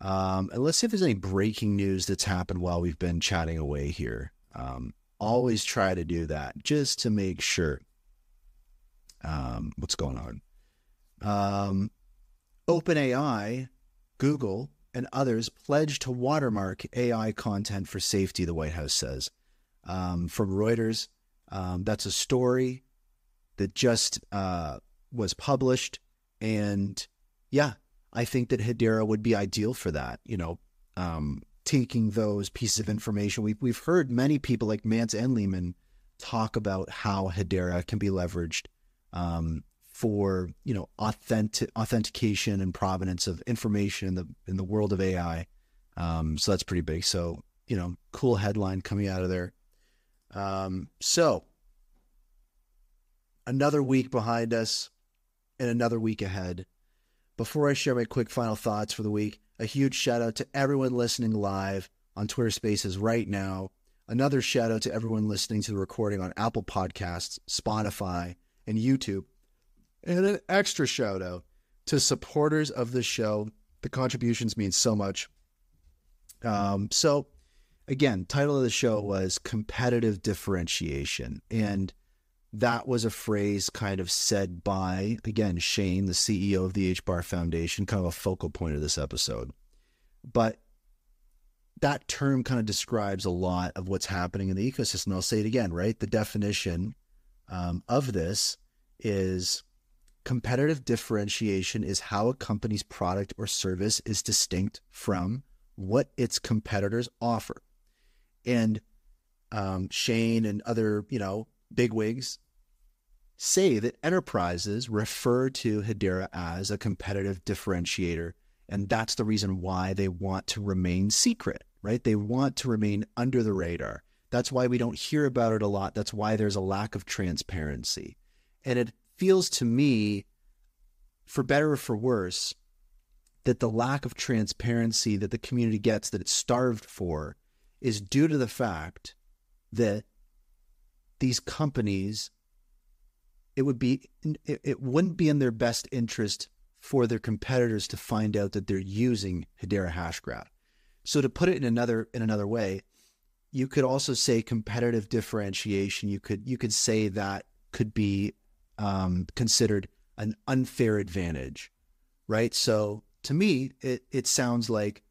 Um, and let's see if there's any breaking news that's happened while we've been chatting away here. Um, always try to do that just to make sure um, what's going on. Um, OpenAI, Google, and others pledge to watermark A I content for safety, the White House says. Um, from Reuters, um, that's a story that just... Uh, was published. And yeah, I think that Hedera would be ideal for that, you know, um, taking those pieces of information. We've, we've heard many people like Mance and Lehman talk about how Hedera can be leveraged um, for, you know, authentic, authentication and provenance of information in the, in the world of A I. Um, so that's pretty big. So, you know, cool headline coming out of there. Um, so another week behind us. And another week ahead. Before I share my quick final thoughts for the week, a huge shout out to everyone listening live on Twitter Spaces right now. Another shout out to everyone listening to the recording on Apple Podcasts, Spotify, and YouTube. And an extra shout out to supporters of the show. The contributions mean so much. Um, so again, title of the show was Competitive Differentiation. And that was a phrase kind of said by, again, Shane, the C E O of the H B A R Foundation, kind of a focal point of this episode. But that term kind of describes a lot of what's happening in the ecosystem. I'll say it again, right? The definition um, of this is competitive differentiation is how a company's product or service is distinct from what its competitors offer. And um, Shane and other, you know, bigwigs say that enterprises refer to Hedera as a competitive differentiator, and that's the reason why they want to remain secret, right? They want to remain under the radar. That's why we don't hear about it a lot. That's why there's a lack of transparency. And it feels to me, for better or for worse, that the lack of transparency that the community gets, that it's starved for, is due to the fact that these companies, it would be, it, it wouldn't be in their best interest for their competitors to find out that they're using Hedera Hashgraph. So to put it in another in another way, you could also say competitive differentiation. You could you could say that could be um, considered an unfair advantage, right? So to me, it it sounds like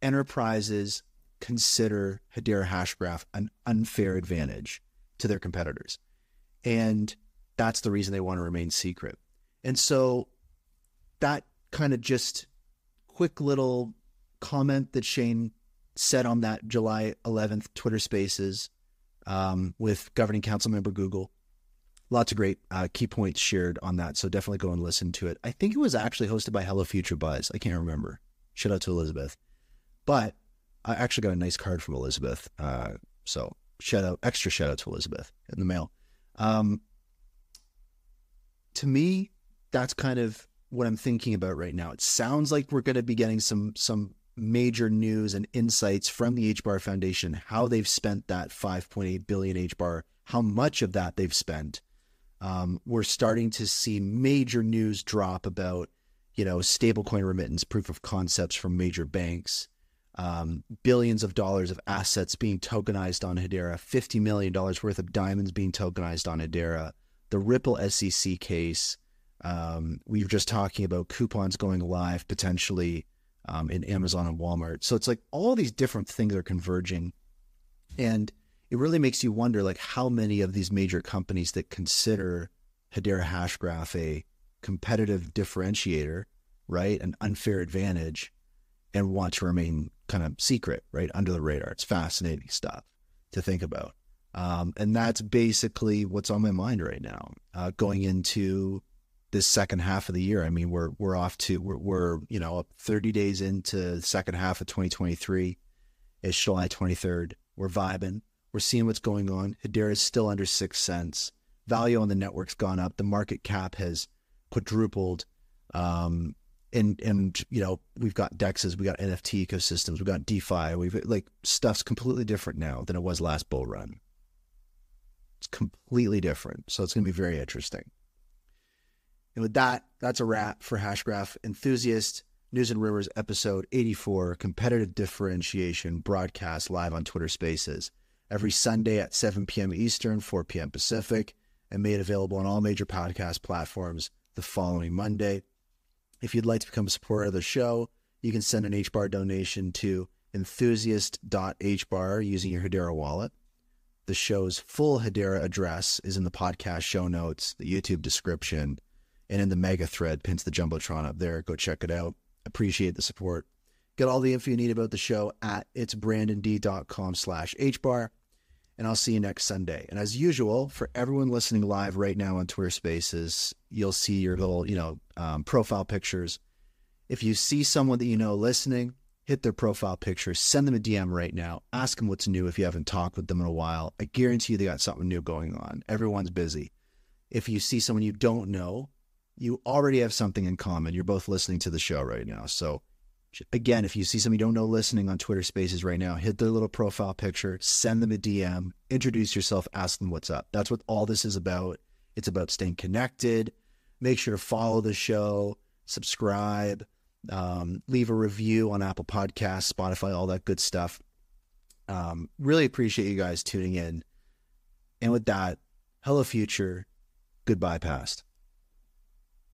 enterprises consider Hedera Hashgraph an unfair advantage to their competitors. And that's the reason they want to remain secret. And so that kind of just quick little comment that Shane said on that July eleventh Twitter Spaces um, with governing council member Google, lots of great uh, key points shared on that. So definitely go and listen to it. I think it was actually hosted by Hello Future Buzz. I can't remember. Shout out to Elizabeth. But I actually got a nice card from Elizabeth. Uh, so shout out, extra shout out to Elizabeth in the mail. Um, to me, that's kind of what I'm thinking about right now. It sounds like we're going to be getting some, some major news and insights from the H B A R Foundation, how they've spent that five point eight billion H B A R, how much of that they've spent. Um, we're starting to see major news drop about, you know, stablecoin remittance, proof of concepts from major banks. Um, billions of dollars of assets being tokenized on Hedera, fifty million dollars worth of diamonds being tokenized on Hedera, the Ripple S E C case. Um, we were just talking about coupons going live potentially um, in Amazon and Walmart. So it's like all these different things are converging. And it really makes you wonder, like, how many of these major companies that consider Hedera Hashgraph a competitive differentiator, right, an unfair advantage, and want to remain kind of secret, right, under the radar. It's fascinating stuff to think about. Um, and that's basically what's on my mind right now, uh, going into this second half of the year. I mean, we're, we're off to, we're, we're, you know, up thirty days into the second half of twenty twenty-three. It's July twenty-third. We're vibing. We're seeing what's going on. Hedera is still under six cents. Value on the network's gone up. The market cap has quadrupled. Um, and, and, you know, we've got D E Xs, we got N F T ecosystems, we've got DeFi. We've like stuff's completely different now than it was last bull run. It's completely different. So it's going to be very interesting. And with that, that's a wrap for Hashgraph Enthusiast News and Rumors episode eighty-four, Competitive Differentiation, broadcast live on Twitter Spaces every Sunday at seven p.m. Eastern, four p.m. Pacific, and made available on all major podcast platforms the following Monday. If you'd like to become a supporter of the show, you can send an H B A R donation to enthusiast dot h bar using your Hedera wallet. The show's full Hedera address is in the podcast show notes, the YouTube description, and in the mega thread, pins the Jumbotron up there. Go check it out. Appreciate the support. Get all the info you need about the show at its brandon d dot com slash h bar. And I'll see you next Sunday. And as usual, for everyone listening live right now on Twitter Spaces, you'll see your little, you know, um, profile pictures. If you see someone that you know listening, hit their profile picture, send them a D M right now, ask them what's new if you haven't talked with them in a while. I guarantee you they got something new going on. Everyone's busy. If you see someone you don't know, you already have something in common. You're both listening to the show right now. So again, if you see somebody you don't know listening on Twitter Spaces right now, hit their little profile picture, send them a D M, introduce yourself, ask them what's up. That's what all this is about. It's about staying connected. Make sure to follow the show, subscribe, um, leave a review on Apple Podcasts, Spotify, all that good stuff. Um, really appreciate you guys tuning in. And with that, hello future, goodbye past.